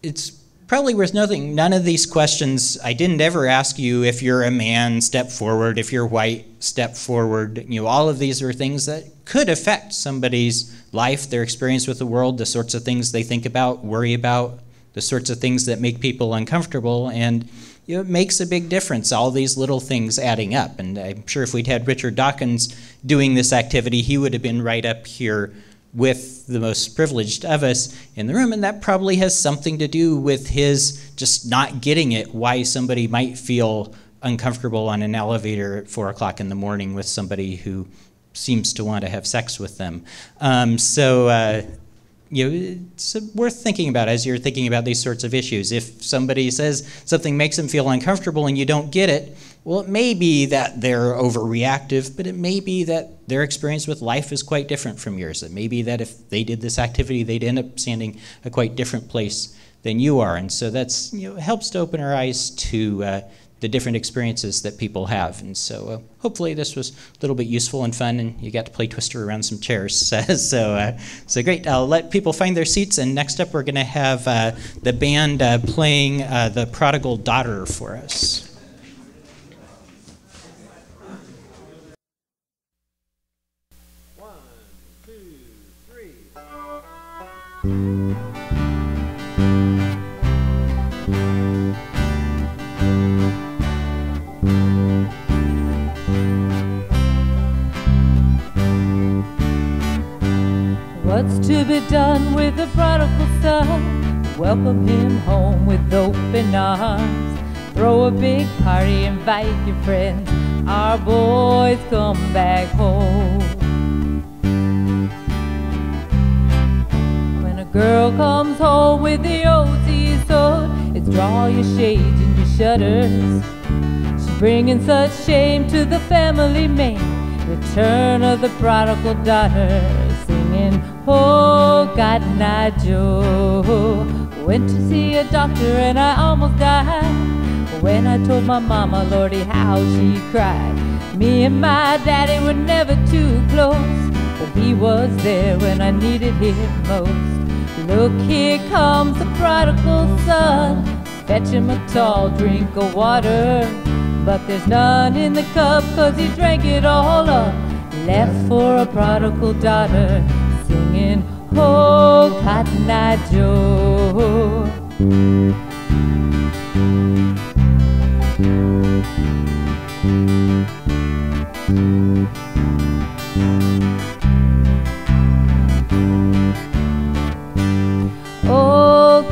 it's probably worth noting, none of these questions, I didn't ever ask you if you're a man, step forward, if you're white, step forward. You know, all of these are things that could affect somebody's life, their experience with the world, the sorts of things they think about, worry about, the sorts of things that make people uncomfortable, and you know, it makes a big difference, all these little things adding up. And I'm sure if we'd had Richard Dawkins doing this activity, he would have been right up here with the most privileged of us in the room, and that probably has something to do with his just not getting it, why somebody might feel uncomfortable on an elevator at four o'clock in the morning with somebody who seems to want to have sex with them. Um, so. Uh, You know, it's worth thinking about as you're thinking about these sorts of issues. If somebody says something makes them feel uncomfortable and you don't get it, well, it may be that they're overreactive, but it may be that their experience with life is quite different from yours. It may be that if they did this activity, they'd end up standing a quite different place than you are. And so that's, you know, helps to open our eyes to uh, the different experiences that people have. And so uh, hopefully this was a little bit useful and fun, and you got to play Twister around some chairs. so uh, so great. I'll let people find their seats, and next up we're going to have uh, the band uh, playing uh, The Prodigal Daughter for us. One, two, three. What's to be done with the prodigal son? Welcome him home with open arms. Throw a big party, invite your friends. Our boys come back home. When a girl comes home with the old sword, it's draw your shades and your shutters. She's bringing such shame to the family man. Return of the prodigal daughter, singing, oh, God, Nigel. Went to see a doctor and I almost died. When I told my mama, Lordy, how she cried. Me and my daddy were never too close, but he was there when I needed him most. Look, here comes the prodigal son. Fetch him a tall drink of water. But there's none in the cup, cause he drank it all up. Left for a prodigal daughter, singing, oh, Cotton Eye Joe. Oh,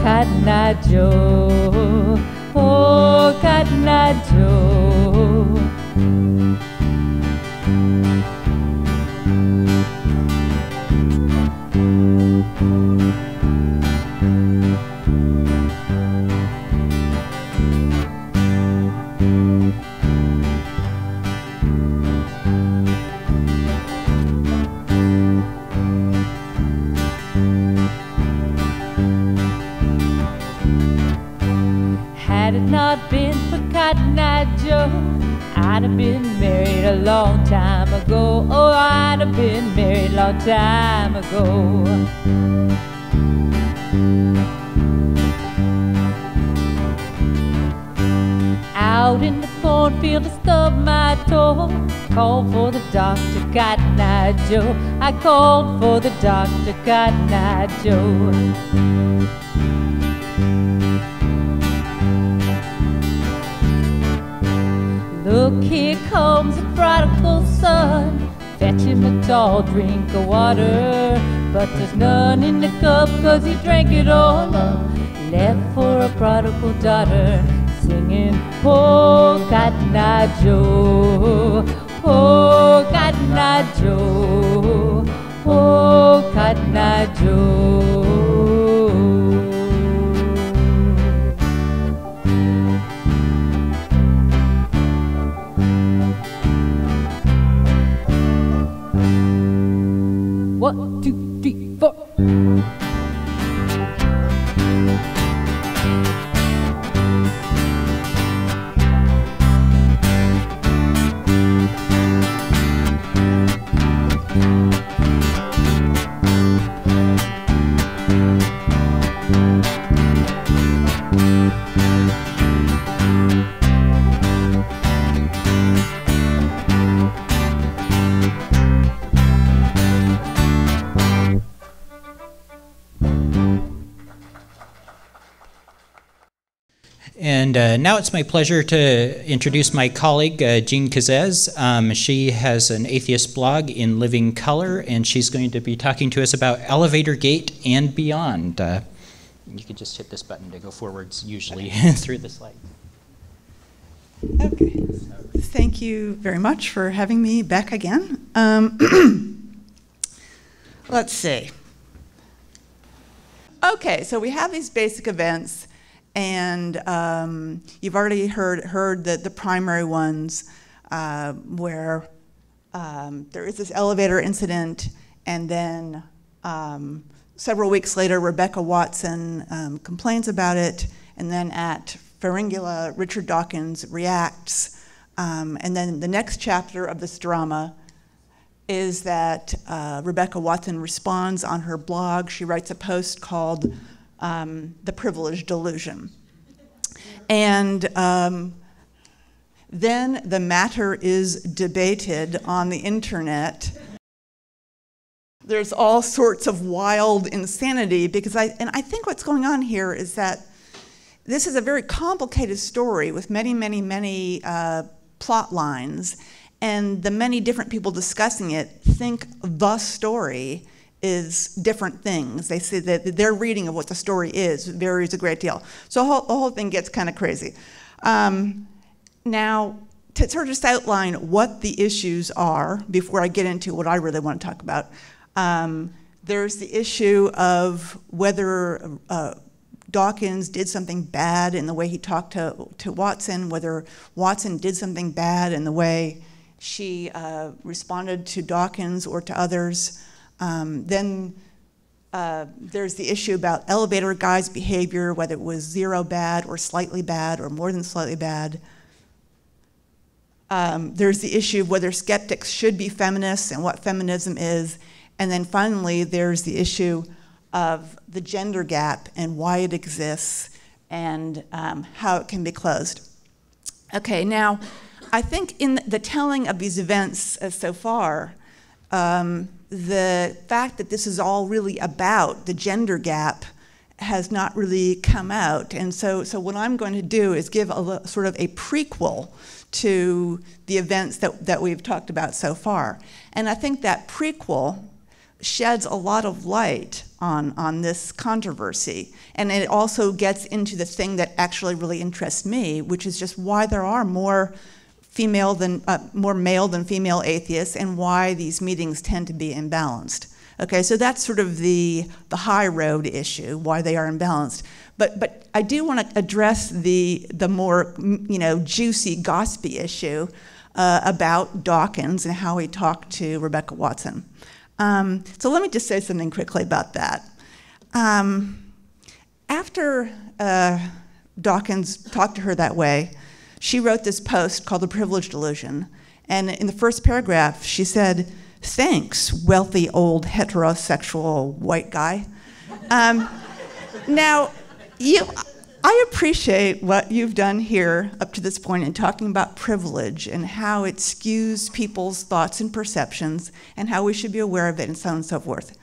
Cotton Eye Joe. Oh, Cotton Eye Joe. I'd have been married a long time ago. Oh, I'd have been married a long time ago. Out in the cornfield, I stubbed my toe. Called for the doctor, Cotton Eye Joe. I called for the doctor, Cotton Eye Joe. Look, here comes the prodigal son. Fetch him a tall drink of water. But there's none in the cup, cause he drank it all up. Left for a prodigal daughter, singing, oh, Cotton Eye Joe. Oh, Cotton Cotton Eye Joe, oh Cotton Eye Joe. One, two, three, four. And uh, now it's my pleasure to introduce my colleague, uh, Jean Cazez. Um, she has an atheist blog in Living Color, and she's going to be talking to us about ElevatorGate and beyond. Uh, you can just hit this button to go forwards, usually, through the slide. Okay. Thank you very much for having me back again. Um, let's see. Okay, so we have these basic events. And um, you've already heard heard the, the primary ones uh, where um, there is this elevator incident, and then um, several weeks later, Rebecca Watson um, complains about it, and then at Pharyngula, Richard Dawkins reacts. Um, and then the next chapter of this drama is that uh, Rebecca Watson responds on her blog. She writes a post called Um, the Privilege Delusion. And um, then the matter is debated on the internet. There's all sorts of wild insanity because I, and I think what's going on here is that this is a very complicated story with many, many, many uh, plot lines, and the many different people discussing it think the story is different things. They say that their reading of what the story is varies a great deal. So the whole, the whole thing gets kind of crazy. Um, now, to sort of just outline what the issues are before I get into what I really want to talk about, um, there's the issue of whether uh, Dawkins did something bad in the way he talked to, to Watson, whether Watson did something bad in the way she uh, responded to Dawkins or to others. Um, then uh, there's the issue about elevator guys' behavior, whether it was zero bad or slightly bad or more than slightly bad. Um, there's the issue of whether skeptics should be feminists and what feminism is. And then finally, there's the issue of the gender gap and why it exists and um, how it can be closed. Okay, now, I think in the telling of these events uh, so far, um, the fact that this is all really about the gender gap has not really come out. And so, so what I'm going to do is give a sort of a prequel to the events that, that we've talked about so far. And I think that prequel sheds a lot of light on, on this controversy. And it also gets into the thing that actually really interests me, which is just why there are more female than, uh, more male than female atheists, and why these meetings tend to be imbalanced. Okay, so that's sort of the, the high road issue, why they are imbalanced. But, but I do want to address the, the more, you know, juicy, gossipy issue uh, about Dawkins and how he talked to Rebecca Watson. Um, so let me just say something quickly about that. Um, after uh, Dawkins talked to her that way, she wrote this post called The Privilege Delusion, and in the first paragraph she said, "Thanks, wealthy old heterosexual white guy." Um, now, you, I appreciate what you've done here up to this point in talking about privilege and how it skews people's thoughts and perceptions and how we should be aware of it and so on and so forth.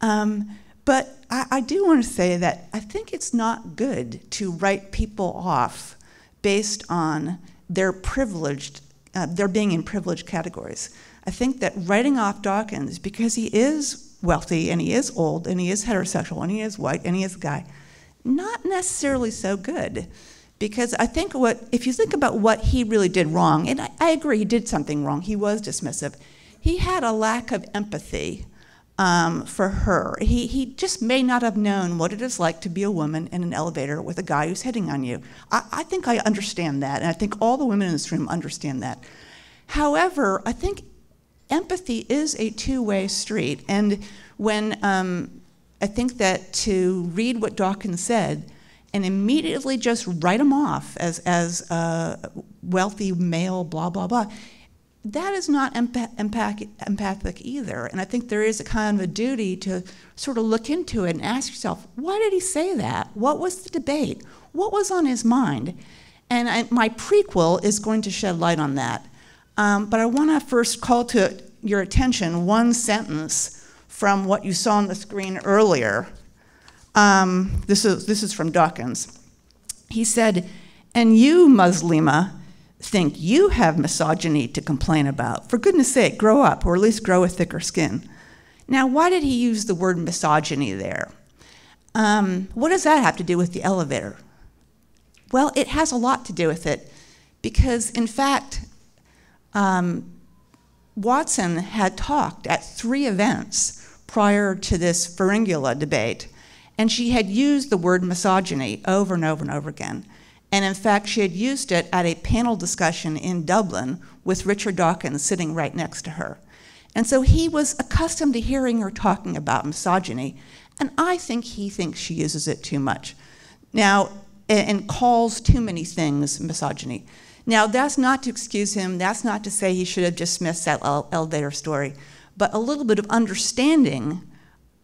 Um, but I, I do want to say that I think it's not good to write people off based on their privileged, uh, their being in privileged categories. I think that writing off Dawkins, because he is wealthy and he is old and he is heterosexual and he is white and he is a guy, not necessarily so good. Because I think what, if you think about what he really did wrong, and I, I agree he did something wrong, he was dismissive, he had a lack of empathy um, for her. He, he just may not have known what it is like to be a woman in an elevator with a guy who's hitting on you. I, I think I understand that, and I think all the women in this room understand that. However, I think empathy is a two-way street, and when um, I think that to read what Dawkins said and immediately just write him off as, as a wealthy male, blah, blah, blah, that is not empath empath empathic either. And I think there is a kind of a duty to sort of look into it and ask yourself, why did he say that? What was the debate? What was on his mind? And I, my prequel is going to shed light on that. Um, but I want to first call to your attention one sentence from what you saw on the screen earlier. Um, this is, this is from Dawkins. He said, "And you, Muslima, think you have misogyny to complain about. For goodness sake, grow up, or at least grow a thicker skin." Now, why did he use the word misogyny there? Um, what does that have to do with the elevator? Well, it has a lot to do with it, because in fact, um, Watson had talked at three events prior to this Pharyngula debate, and she had used the word misogyny over and over and over again. And in fact, she had used it at a panel discussion in Dublin with Richard Dawkins sitting right next to her. And so he was accustomed to hearing her talking about misogyny, and I think he thinks she uses it too much. Now, and calls too many things misogyny. Now, that's not to excuse him. That's not to say he should have dismissed that elevator story. But a little bit of understanding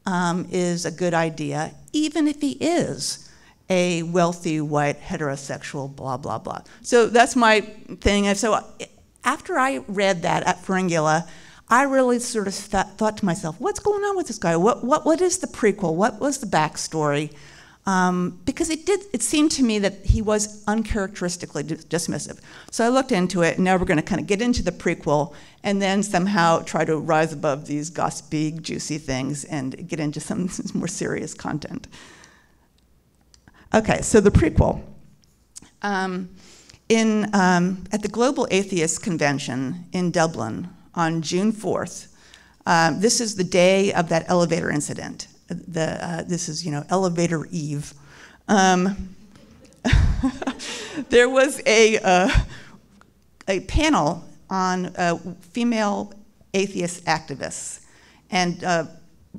um, is a good idea, even if he is a wealthy, white, heterosexual, blah, blah, blah. So that's my thing. And so after I read that at Pharyngula, I really sort of th thought to myself, what's going on with this guy? What, what, what is the prequel? What was the backstory? Um, because it did, it seemed to me that he was uncharacteristically dismissive. So I looked into it, and now we're going to kind of get into the prequel and then somehow try to rise above these gossipy, juicy things and get into some more serious content. Okay, so the prequel. Um, in, um, at the Global Atheist Convention in Dublin on June fourth, um, this is the day of that elevator incident. The, uh, this is, you know, Elevator Eve. Um, there was a, uh, a panel on uh, female atheist activists. And uh,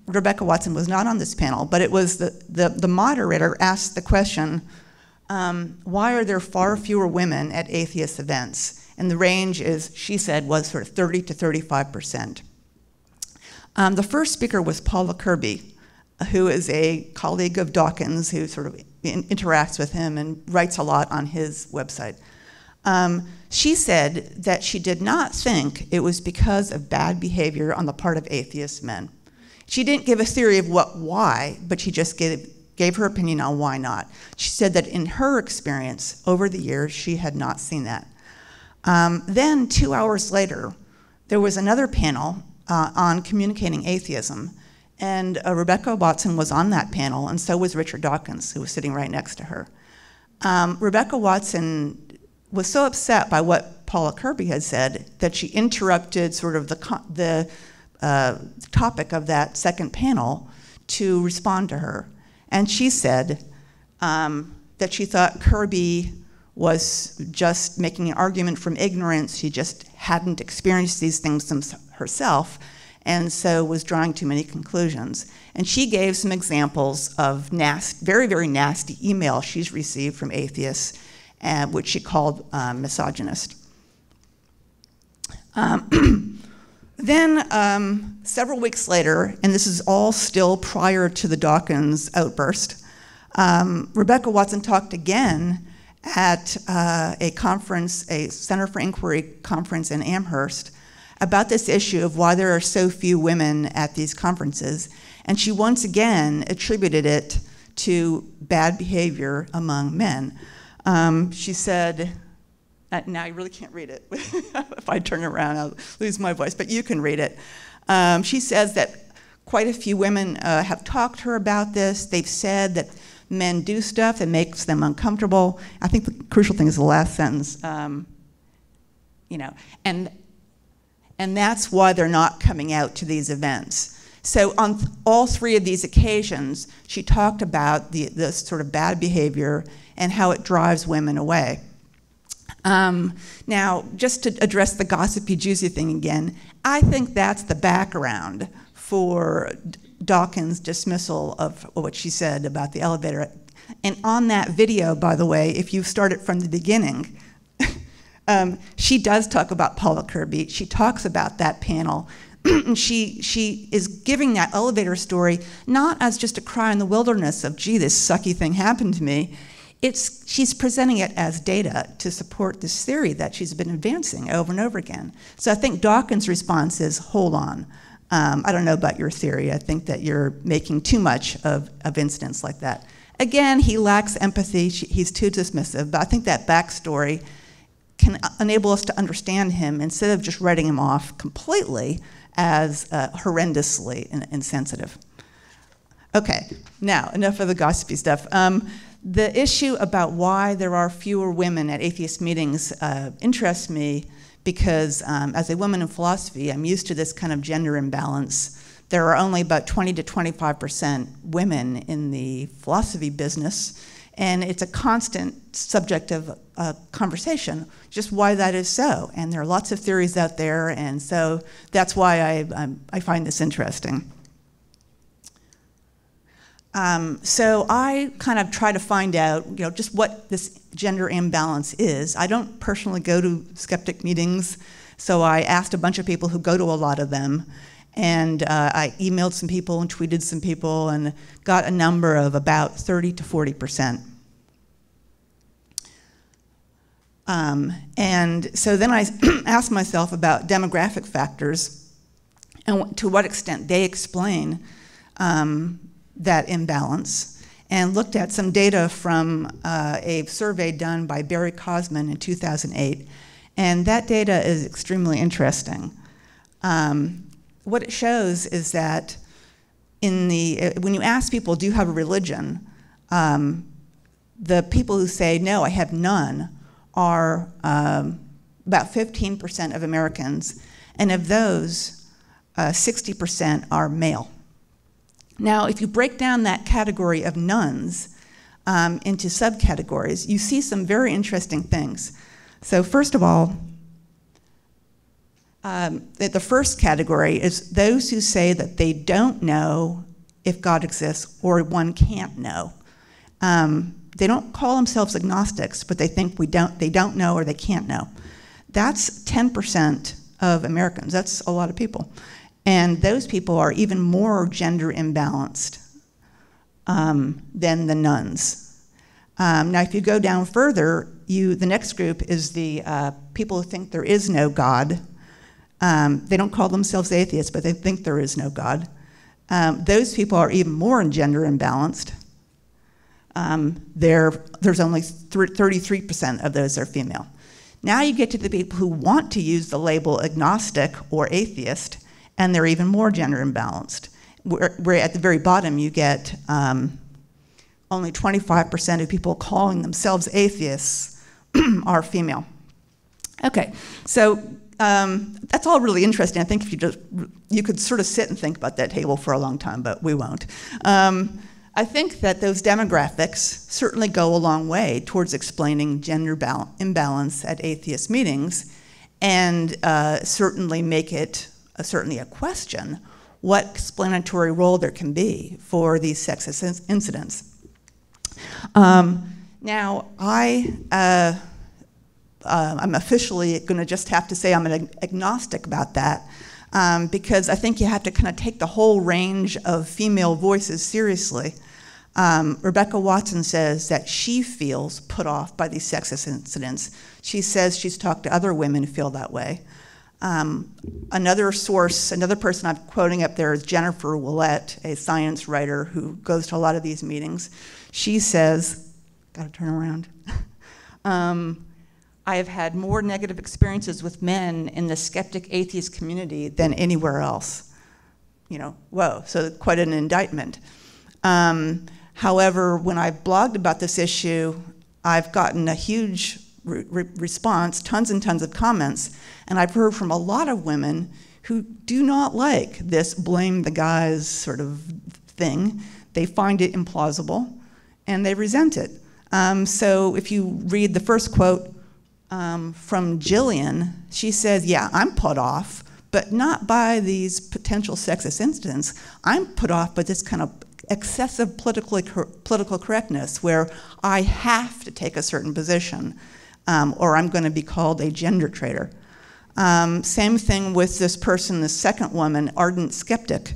Rebecca Watson was not on this panel, but it was the, the, the moderator asked the question, um, why are there far fewer women at atheist events? And the range is, she said, was sort of thirty to thirty-five percent. Um, the first speaker was Paula Kirby, who is a colleague of Dawkins, who sort of in, interacts with him and writes a lot on his website. Um, she said that she did not think it was because of bad behavior on the part of atheist men. She didn't give a theory of what, why, but she just gave, gave her opinion on why not. She said that in her experience over the years, she had not seen that. Um, then two hours later, there was another panel uh, on communicating atheism. And uh, Rebecca Watson was on that panel, and so was Richard Dawkins, who was sitting right next to her. Um, Rebecca Watson was so upset by what Paula Kirby had said that she interrupted sort of the, the uh, topic of that second panel to respond to her. And she said um, that she thought Kirby was just making an argument from ignorance. She just hadn't experienced these things herself, and so was drawing too many conclusions. And she gave some examples of nasty, very, very nasty emails she's received from atheists, uh, which she called um, misogynist. Um, then um, several weeks later, and this is all still prior to the Dawkins outburst, um, Rebecca Watson talked again at uh, a conference, a Center for Inquiry conference in Amherst, about this issue of why there are so few women at these conferences. And she once again attributed it to bad behavior among men. Um, she said, uh, now I really can't read it. If I turn around, I'll lose my voice, but you can read it. Um, she says that quite a few women uh, have talked to her about this. They've said that men do stuff that makes them uncomfortable. I think the crucial thing is the last sentence, um, you know, and And that's why they're not coming out to these events. So on th all three of these occasions, she talked about the, the sort of bad behavior and how it drives women away. Um, now, just to address the gossipy, juicy thing again, I think that's the background for Dawkins' dismissal of what she said about the elevator. And on that video, by the way, if you start it from the beginning, um, she does talk about Paula Kirby. She talks about that panel. she, she is giving that elevator story not as just a cry in the wilderness of, gee, this sucky thing happened to me. It's, she's presenting it as data to support this theory that she's been advancing over and over again. So I think Dawkins' response is, hold on. Um, I don't know about your theory. I think that you're making too much of, of incidents like that. Again, he lacks empathy. She, he's too dismissive. But I think that backstory can enable us to understand him instead of just writing him off completely as uh, horrendously in, insensitive. OK, now, enough of the gossipy stuff. Um, the issue about why there are fewer women at atheist meetings uh, interests me because um, as a woman in philosophy, I'm used to this kind of gender imbalance. There are only about twenty to twenty-five percent women in the philosophy business, and it's a constant subject of uh, conversation, just why that is so. And there are lots of theories out there, and so that's why I, I'm, I find this interesting. Um, so I kind of try to find out, you know, just what this gender imbalance is. I don't personally go to skeptic meetings, so I asked a bunch of people who go to a lot of them. And uh, I emailed some people and tweeted some people and got a number of about thirty to forty percent. Um, and so then I asked myself about demographic factors and to what extent they explain um, that imbalance, and looked at some data from uh, a survey done by Barry Cosman in two thousand eight. And that data is extremely interesting. Um, What it shows is that in the, when you ask people, do you have a religion, um, the people who say, no, I have none, are um, about fifteen percent of Americans. And of those, uh, sixty percent are male. Now, if you break down that category of nones um, into subcategories, you see some very interesting things. So first of all, Um, the first category is those who say that they don't know if God exists or one can't know. Um, they don't call themselves agnostics, but they think we don't, they don't know or they can't know. That's ten percent of Americans. That's a lot of people. And those people are even more gender imbalanced um, than the nones. Um, now, if you go down further, you, the next group is the uh, people who think there is no God. Um, they don't call themselves atheists, but they think there is no God. Um, those people are even more gender imbalanced. Um, there's only thirty-three percent of those are female. Now you get to the people who want to use the label agnostic or atheist, and they're even more gender imbalanced. Where, where at the very bottom you get um, only twenty-five percent of people calling themselves atheists are female. Okay, so. Um, that's all really interesting. I think if you just, you could sort of sit and think about that table for a long time, but we won't. Um, I think that those demographics certainly go a long way towards explaining gender imbalance at atheist meetings, and uh, certainly make it a, certainly a question what explanatory role there can be for these sexist in incidents. Um, now, I. Uh, Uh, I'm officially going to just have to say I'm an agnostic about that, um, because I think you have to kind of take the whole range of female voices seriously. Um, Rebecca Watson says that she feels put off by these sexist incidents. She says she's talked to other women who feel that way. Um, another source, another person I'm quoting up there is Jennifer Ouellette, a science writer who goes to a lot of these meetings. She says, gotta turn around. um, I have had more negative experiences with men in the skeptic atheist community than anywhere else. You know, whoa, so quite an indictment. Um, however, when I've blogged about this issue, I've gotten a huge re response, tons and tons of comments, and I've heard from a lot of women who do not like this blame the guys sort of thing. They find it implausible, and they resent it. Um, so if you read the first quote um, from Jillian, she says, yeah, I'm put off, but not by these potential sexist incidents. I'm put off by this kind of excessive political, cor political correctness where I have to take a certain position um, or I'm going to be called a gender traitor. Um, same thing with this person, the second woman, ardent skeptic,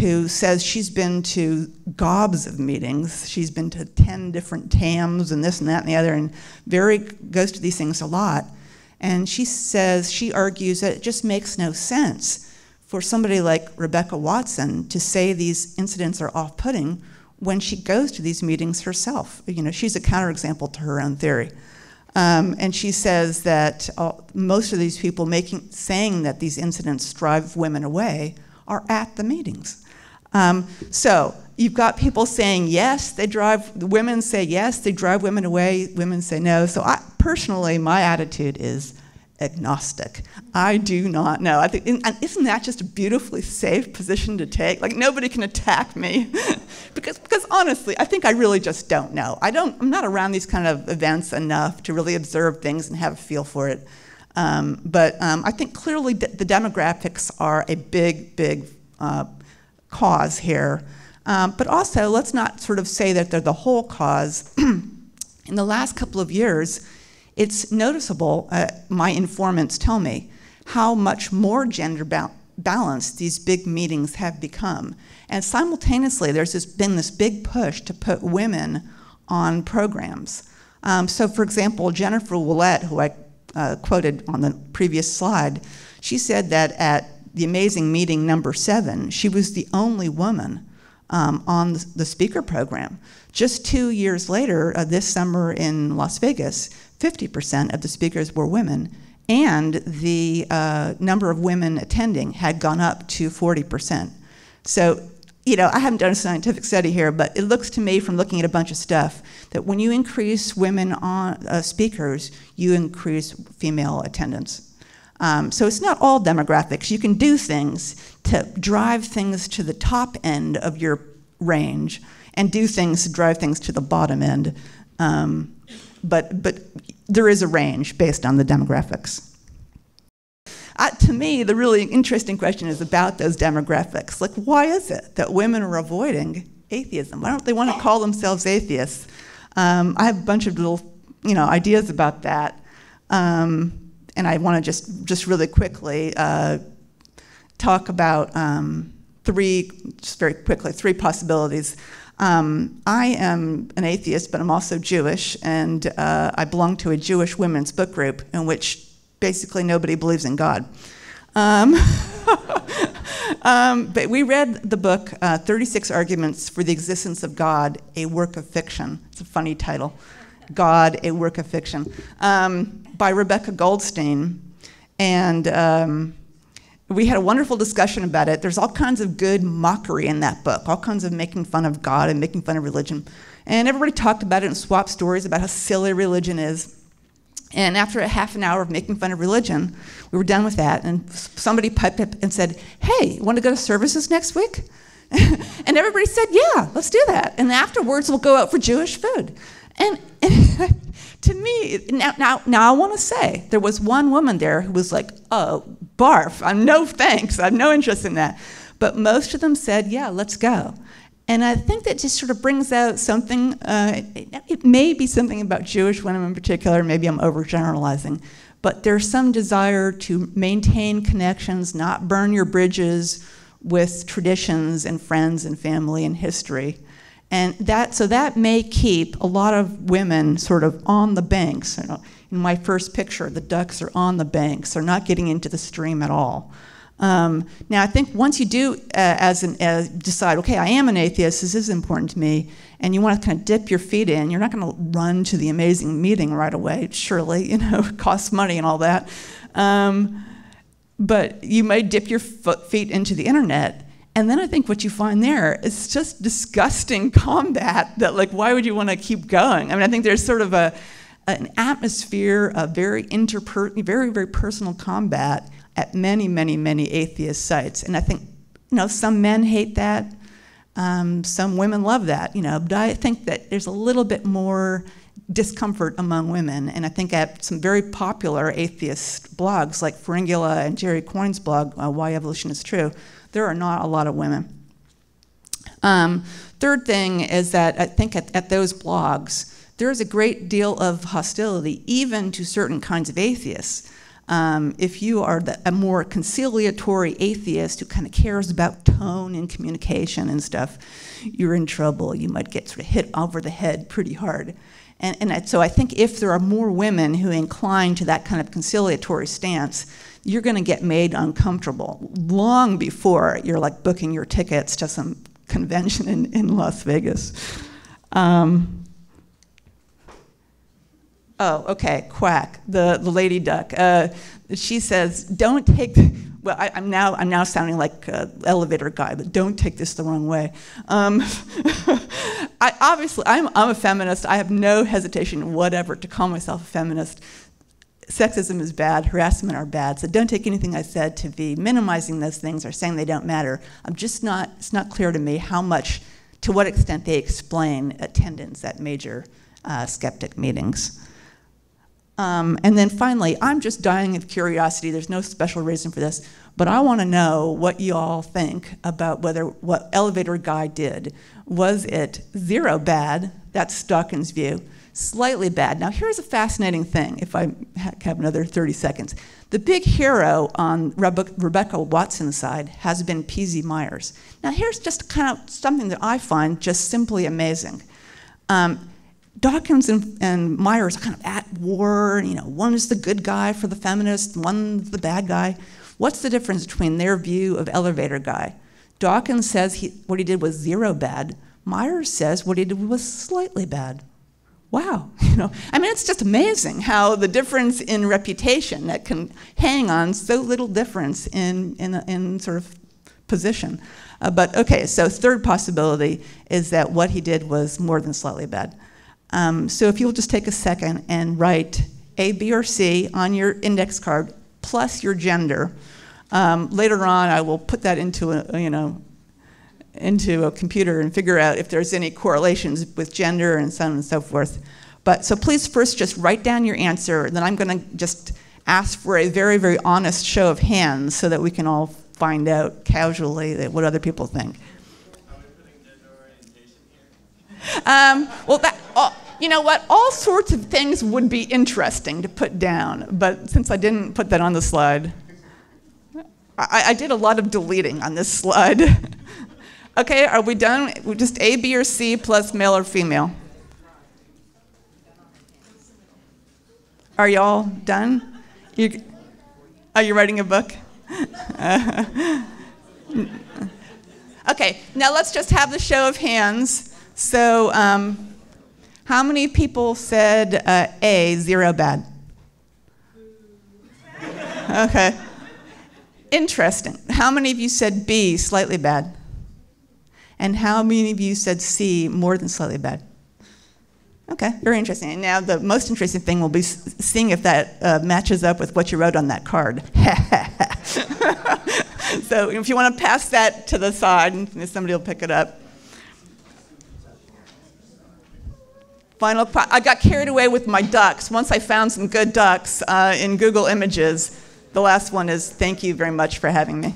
who says she's been to gobs of meetings. She's been to ten different T A Ms and this and that and the other, and very goes to these things a lot. And she says, she argues that it just makes no sense for somebody like Rebecca Watson to say these incidents are off-putting when she goes to these meetings herself. You know, she's a counterexample to her own theory. Um, and she says that uh, most of these people making, saying that these incidents drive women away are at the meetings. Um, so you've got people saying yes, they drive, the women say yes, they drive women away, women say no. So I, personally, my attitude is agnostic. I do not know. I think, and isn't that just a beautifully safe position to take? Like nobody can attack me. because, because honestly, I think I really just don't know. I don't, I'm not around these kind of events enough to really observe things and have a feel for it. Um, but um, I think clearly de the demographics are a big, big uh, cause here. Um, but also, let's not sort of say that they're the whole cause. In the last couple of years, it's noticeable, uh, my informants tell me, how much more gender ba balanced these big meetings have become. And simultaneously, there's this, been this big push to put women on programs. Um, so, for example, Jennifer Ouellette, who I Uh, quoted on the previous slide, she said that at the Amazing Meeting number seven, she was the only woman um, on the speaker program. Just two years later, uh, this summer in Las Vegas, fifty percent of the speakers were women, and the uh, number of women attending had gone up to forty percent. So, you know, I haven't done a scientific study here, but it looks to me from looking at a bunch of stuff that when you increase women on uh, speakers, you increase female attendance. Um, so it's not all demographics. You can do things to drive things to the top end of your range and do things to drive things to the bottom end. Um, but, but there is a range based on the demographics. Uh, to me, the really interesting question is about those demographics. Like, why is it that women are avoiding atheism? Why don't they want to call themselves atheists? Um, I have a bunch of little, you know, ideas about that. Um, and I want to just, just really quickly uh, talk about um, three, just very quickly, three possibilities. Um, I am an atheist, but I'm also Jewish. And uh, I belong to a Jewish women's book group in which basically nobody believes in God. Um, um, but we read the book, uh, thirty-six Arguments for the Existence of God, a Work of Fiction. It's a funny title, God, a Work of Fiction, um, by Rebecca Goldstein. And um, we had a wonderful discussion about it. There's all kinds of good mockery in that book, all kinds of making fun of God and making fun of religion. And everybody talked about it and swapped stories about how silly religion is. And after a half an hour of making fun of religion, we were done with that, and somebody piped up and said, hey, want to go to services next week? And everybody said, yeah, let's do that. And afterwards, we'll go out for Jewish food. And, and to me, now, now, now I want to say, there was one woman there who was like, oh, barf, I'm no thanks, I have no interest in that. But most of them said, yeah, let's go. And I think that just sort of brings out something, uh, it, it may be something about Jewish women in particular, maybe I'm overgeneralizing, but there's some desire to maintain connections, not burn your bridges with traditions and friends and family and history. And that, so that may keep a lot of women sort of on the banks. You know, in my first picture, the ducks are on the banks, they're not getting into the stream at all. Um, now, I think once you do uh, as an, uh, decide, okay, I am an atheist, this is important to me, and you want to kind of dip your feet in, you're not going to run to the Amazing Meeting right away, surely, you know, it costs money and all that. Um, but you may dip your foot, feet into the internet, and then I think what you find there is just disgusting combat that, like, why would you want to keep going? I mean, I think there's sort of a, an atmosphere of very interper very, very personal combat at many, many, many atheist sites. And I think, you know, some men hate that. Um, some women love that, you know, but I think that there's a little bit more discomfort among women. And I think at some very popular atheist blogs like Pharyngula and Jerry Coyne's blog, uh, Why Evolution is True, there are not a lot of women. Um, third thing is that I think at, at those blogs, there is a great deal of hostility even to certain kinds of atheists. Um, if you are the, a more conciliatory atheist who kind of cares about tone and communication and stuff, you're in trouble. You might get sort of hit over the head pretty hard. And, and so I think if there are more women who incline to that kind of conciliatory stance, you're going to get made uncomfortable long before you're like booking your tickets to some convention in, in Las Vegas. Um, Oh, okay, Quack, the, the lady duck. Uh, she says, don't take, well, I, I'm, now, I'm now sounding like an elevator guy, but don't take this the wrong way. Um, I, obviously, I'm, I'm a feminist. I have no hesitation whatever to call myself a feminist. Sexism is bad, harassment are bad, so don't take anything I said to be minimizing those things or saying they don't matter. I'm just not, it's not clear to me how much, to what extent they explain attendance at major uh, skeptic meetings. Um, and then finally, I'm just dying of curiosity. There's no special reason for this, but I want to know what you all think about whether what Elevator Guy did. Was it zero bad? That's Dawkins' view. Slightly bad. Now, here's a fascinating thing, if I have another thirty seconds. The big hero on Rebe- Rebecca Watson's side has been P Z Myers. Now, here's just kind of something that I find just simply amazing. Um, Dawkins and, and Myers are kind of at war, you know, one is the good guy for the feminist, one's the bad guy. What's the difference between their view of Elevator Guy? Dawkins says he, what he did was zero bad. Myers says what he did was slightly bad. Wow, you know, I mean, it's just amazing how the difference in reputation that can hang on so little difference in, in, in sort of position. Uh, but okay, so third possibility is that what he did was more than slightly bad. Um, so if you'll just take a second and write A, B, or C on your index card plus your gender. Um, later on, I will put that into a, you know, into a computer and figure out if there's any correlations with gender and so on and so forth. But so please first just write down your answer, and then I'm going to just ask for a very, very honest show of hands so that we can all find out casually what other people think. Um, well, that, all, you know what, all sorts of things would be interesting to put down, but since I didn't put that on the slide, I, I did a lot of deleting on this slide. Okay, are we done? We're just A, B, or C plus male or female? Are y'all done? You, are you writing a book? Uh, okay, now let's just have the show of hands. So, um, how many people said uh, A, zero bad? Okay. Interesting. How many of you said B, slightly bad? And how many of you said C, more than slightly bad? Okay, very interesting. And now the most interesting thing will be seeing if that uh, matches up with what you wrote on that card. So, if you want to pass that to the side, somebody will pick it up. Final, I got carried away with my ducks. Once I found some good ducks uh, in Google Images, the last one is thank you very much for having me.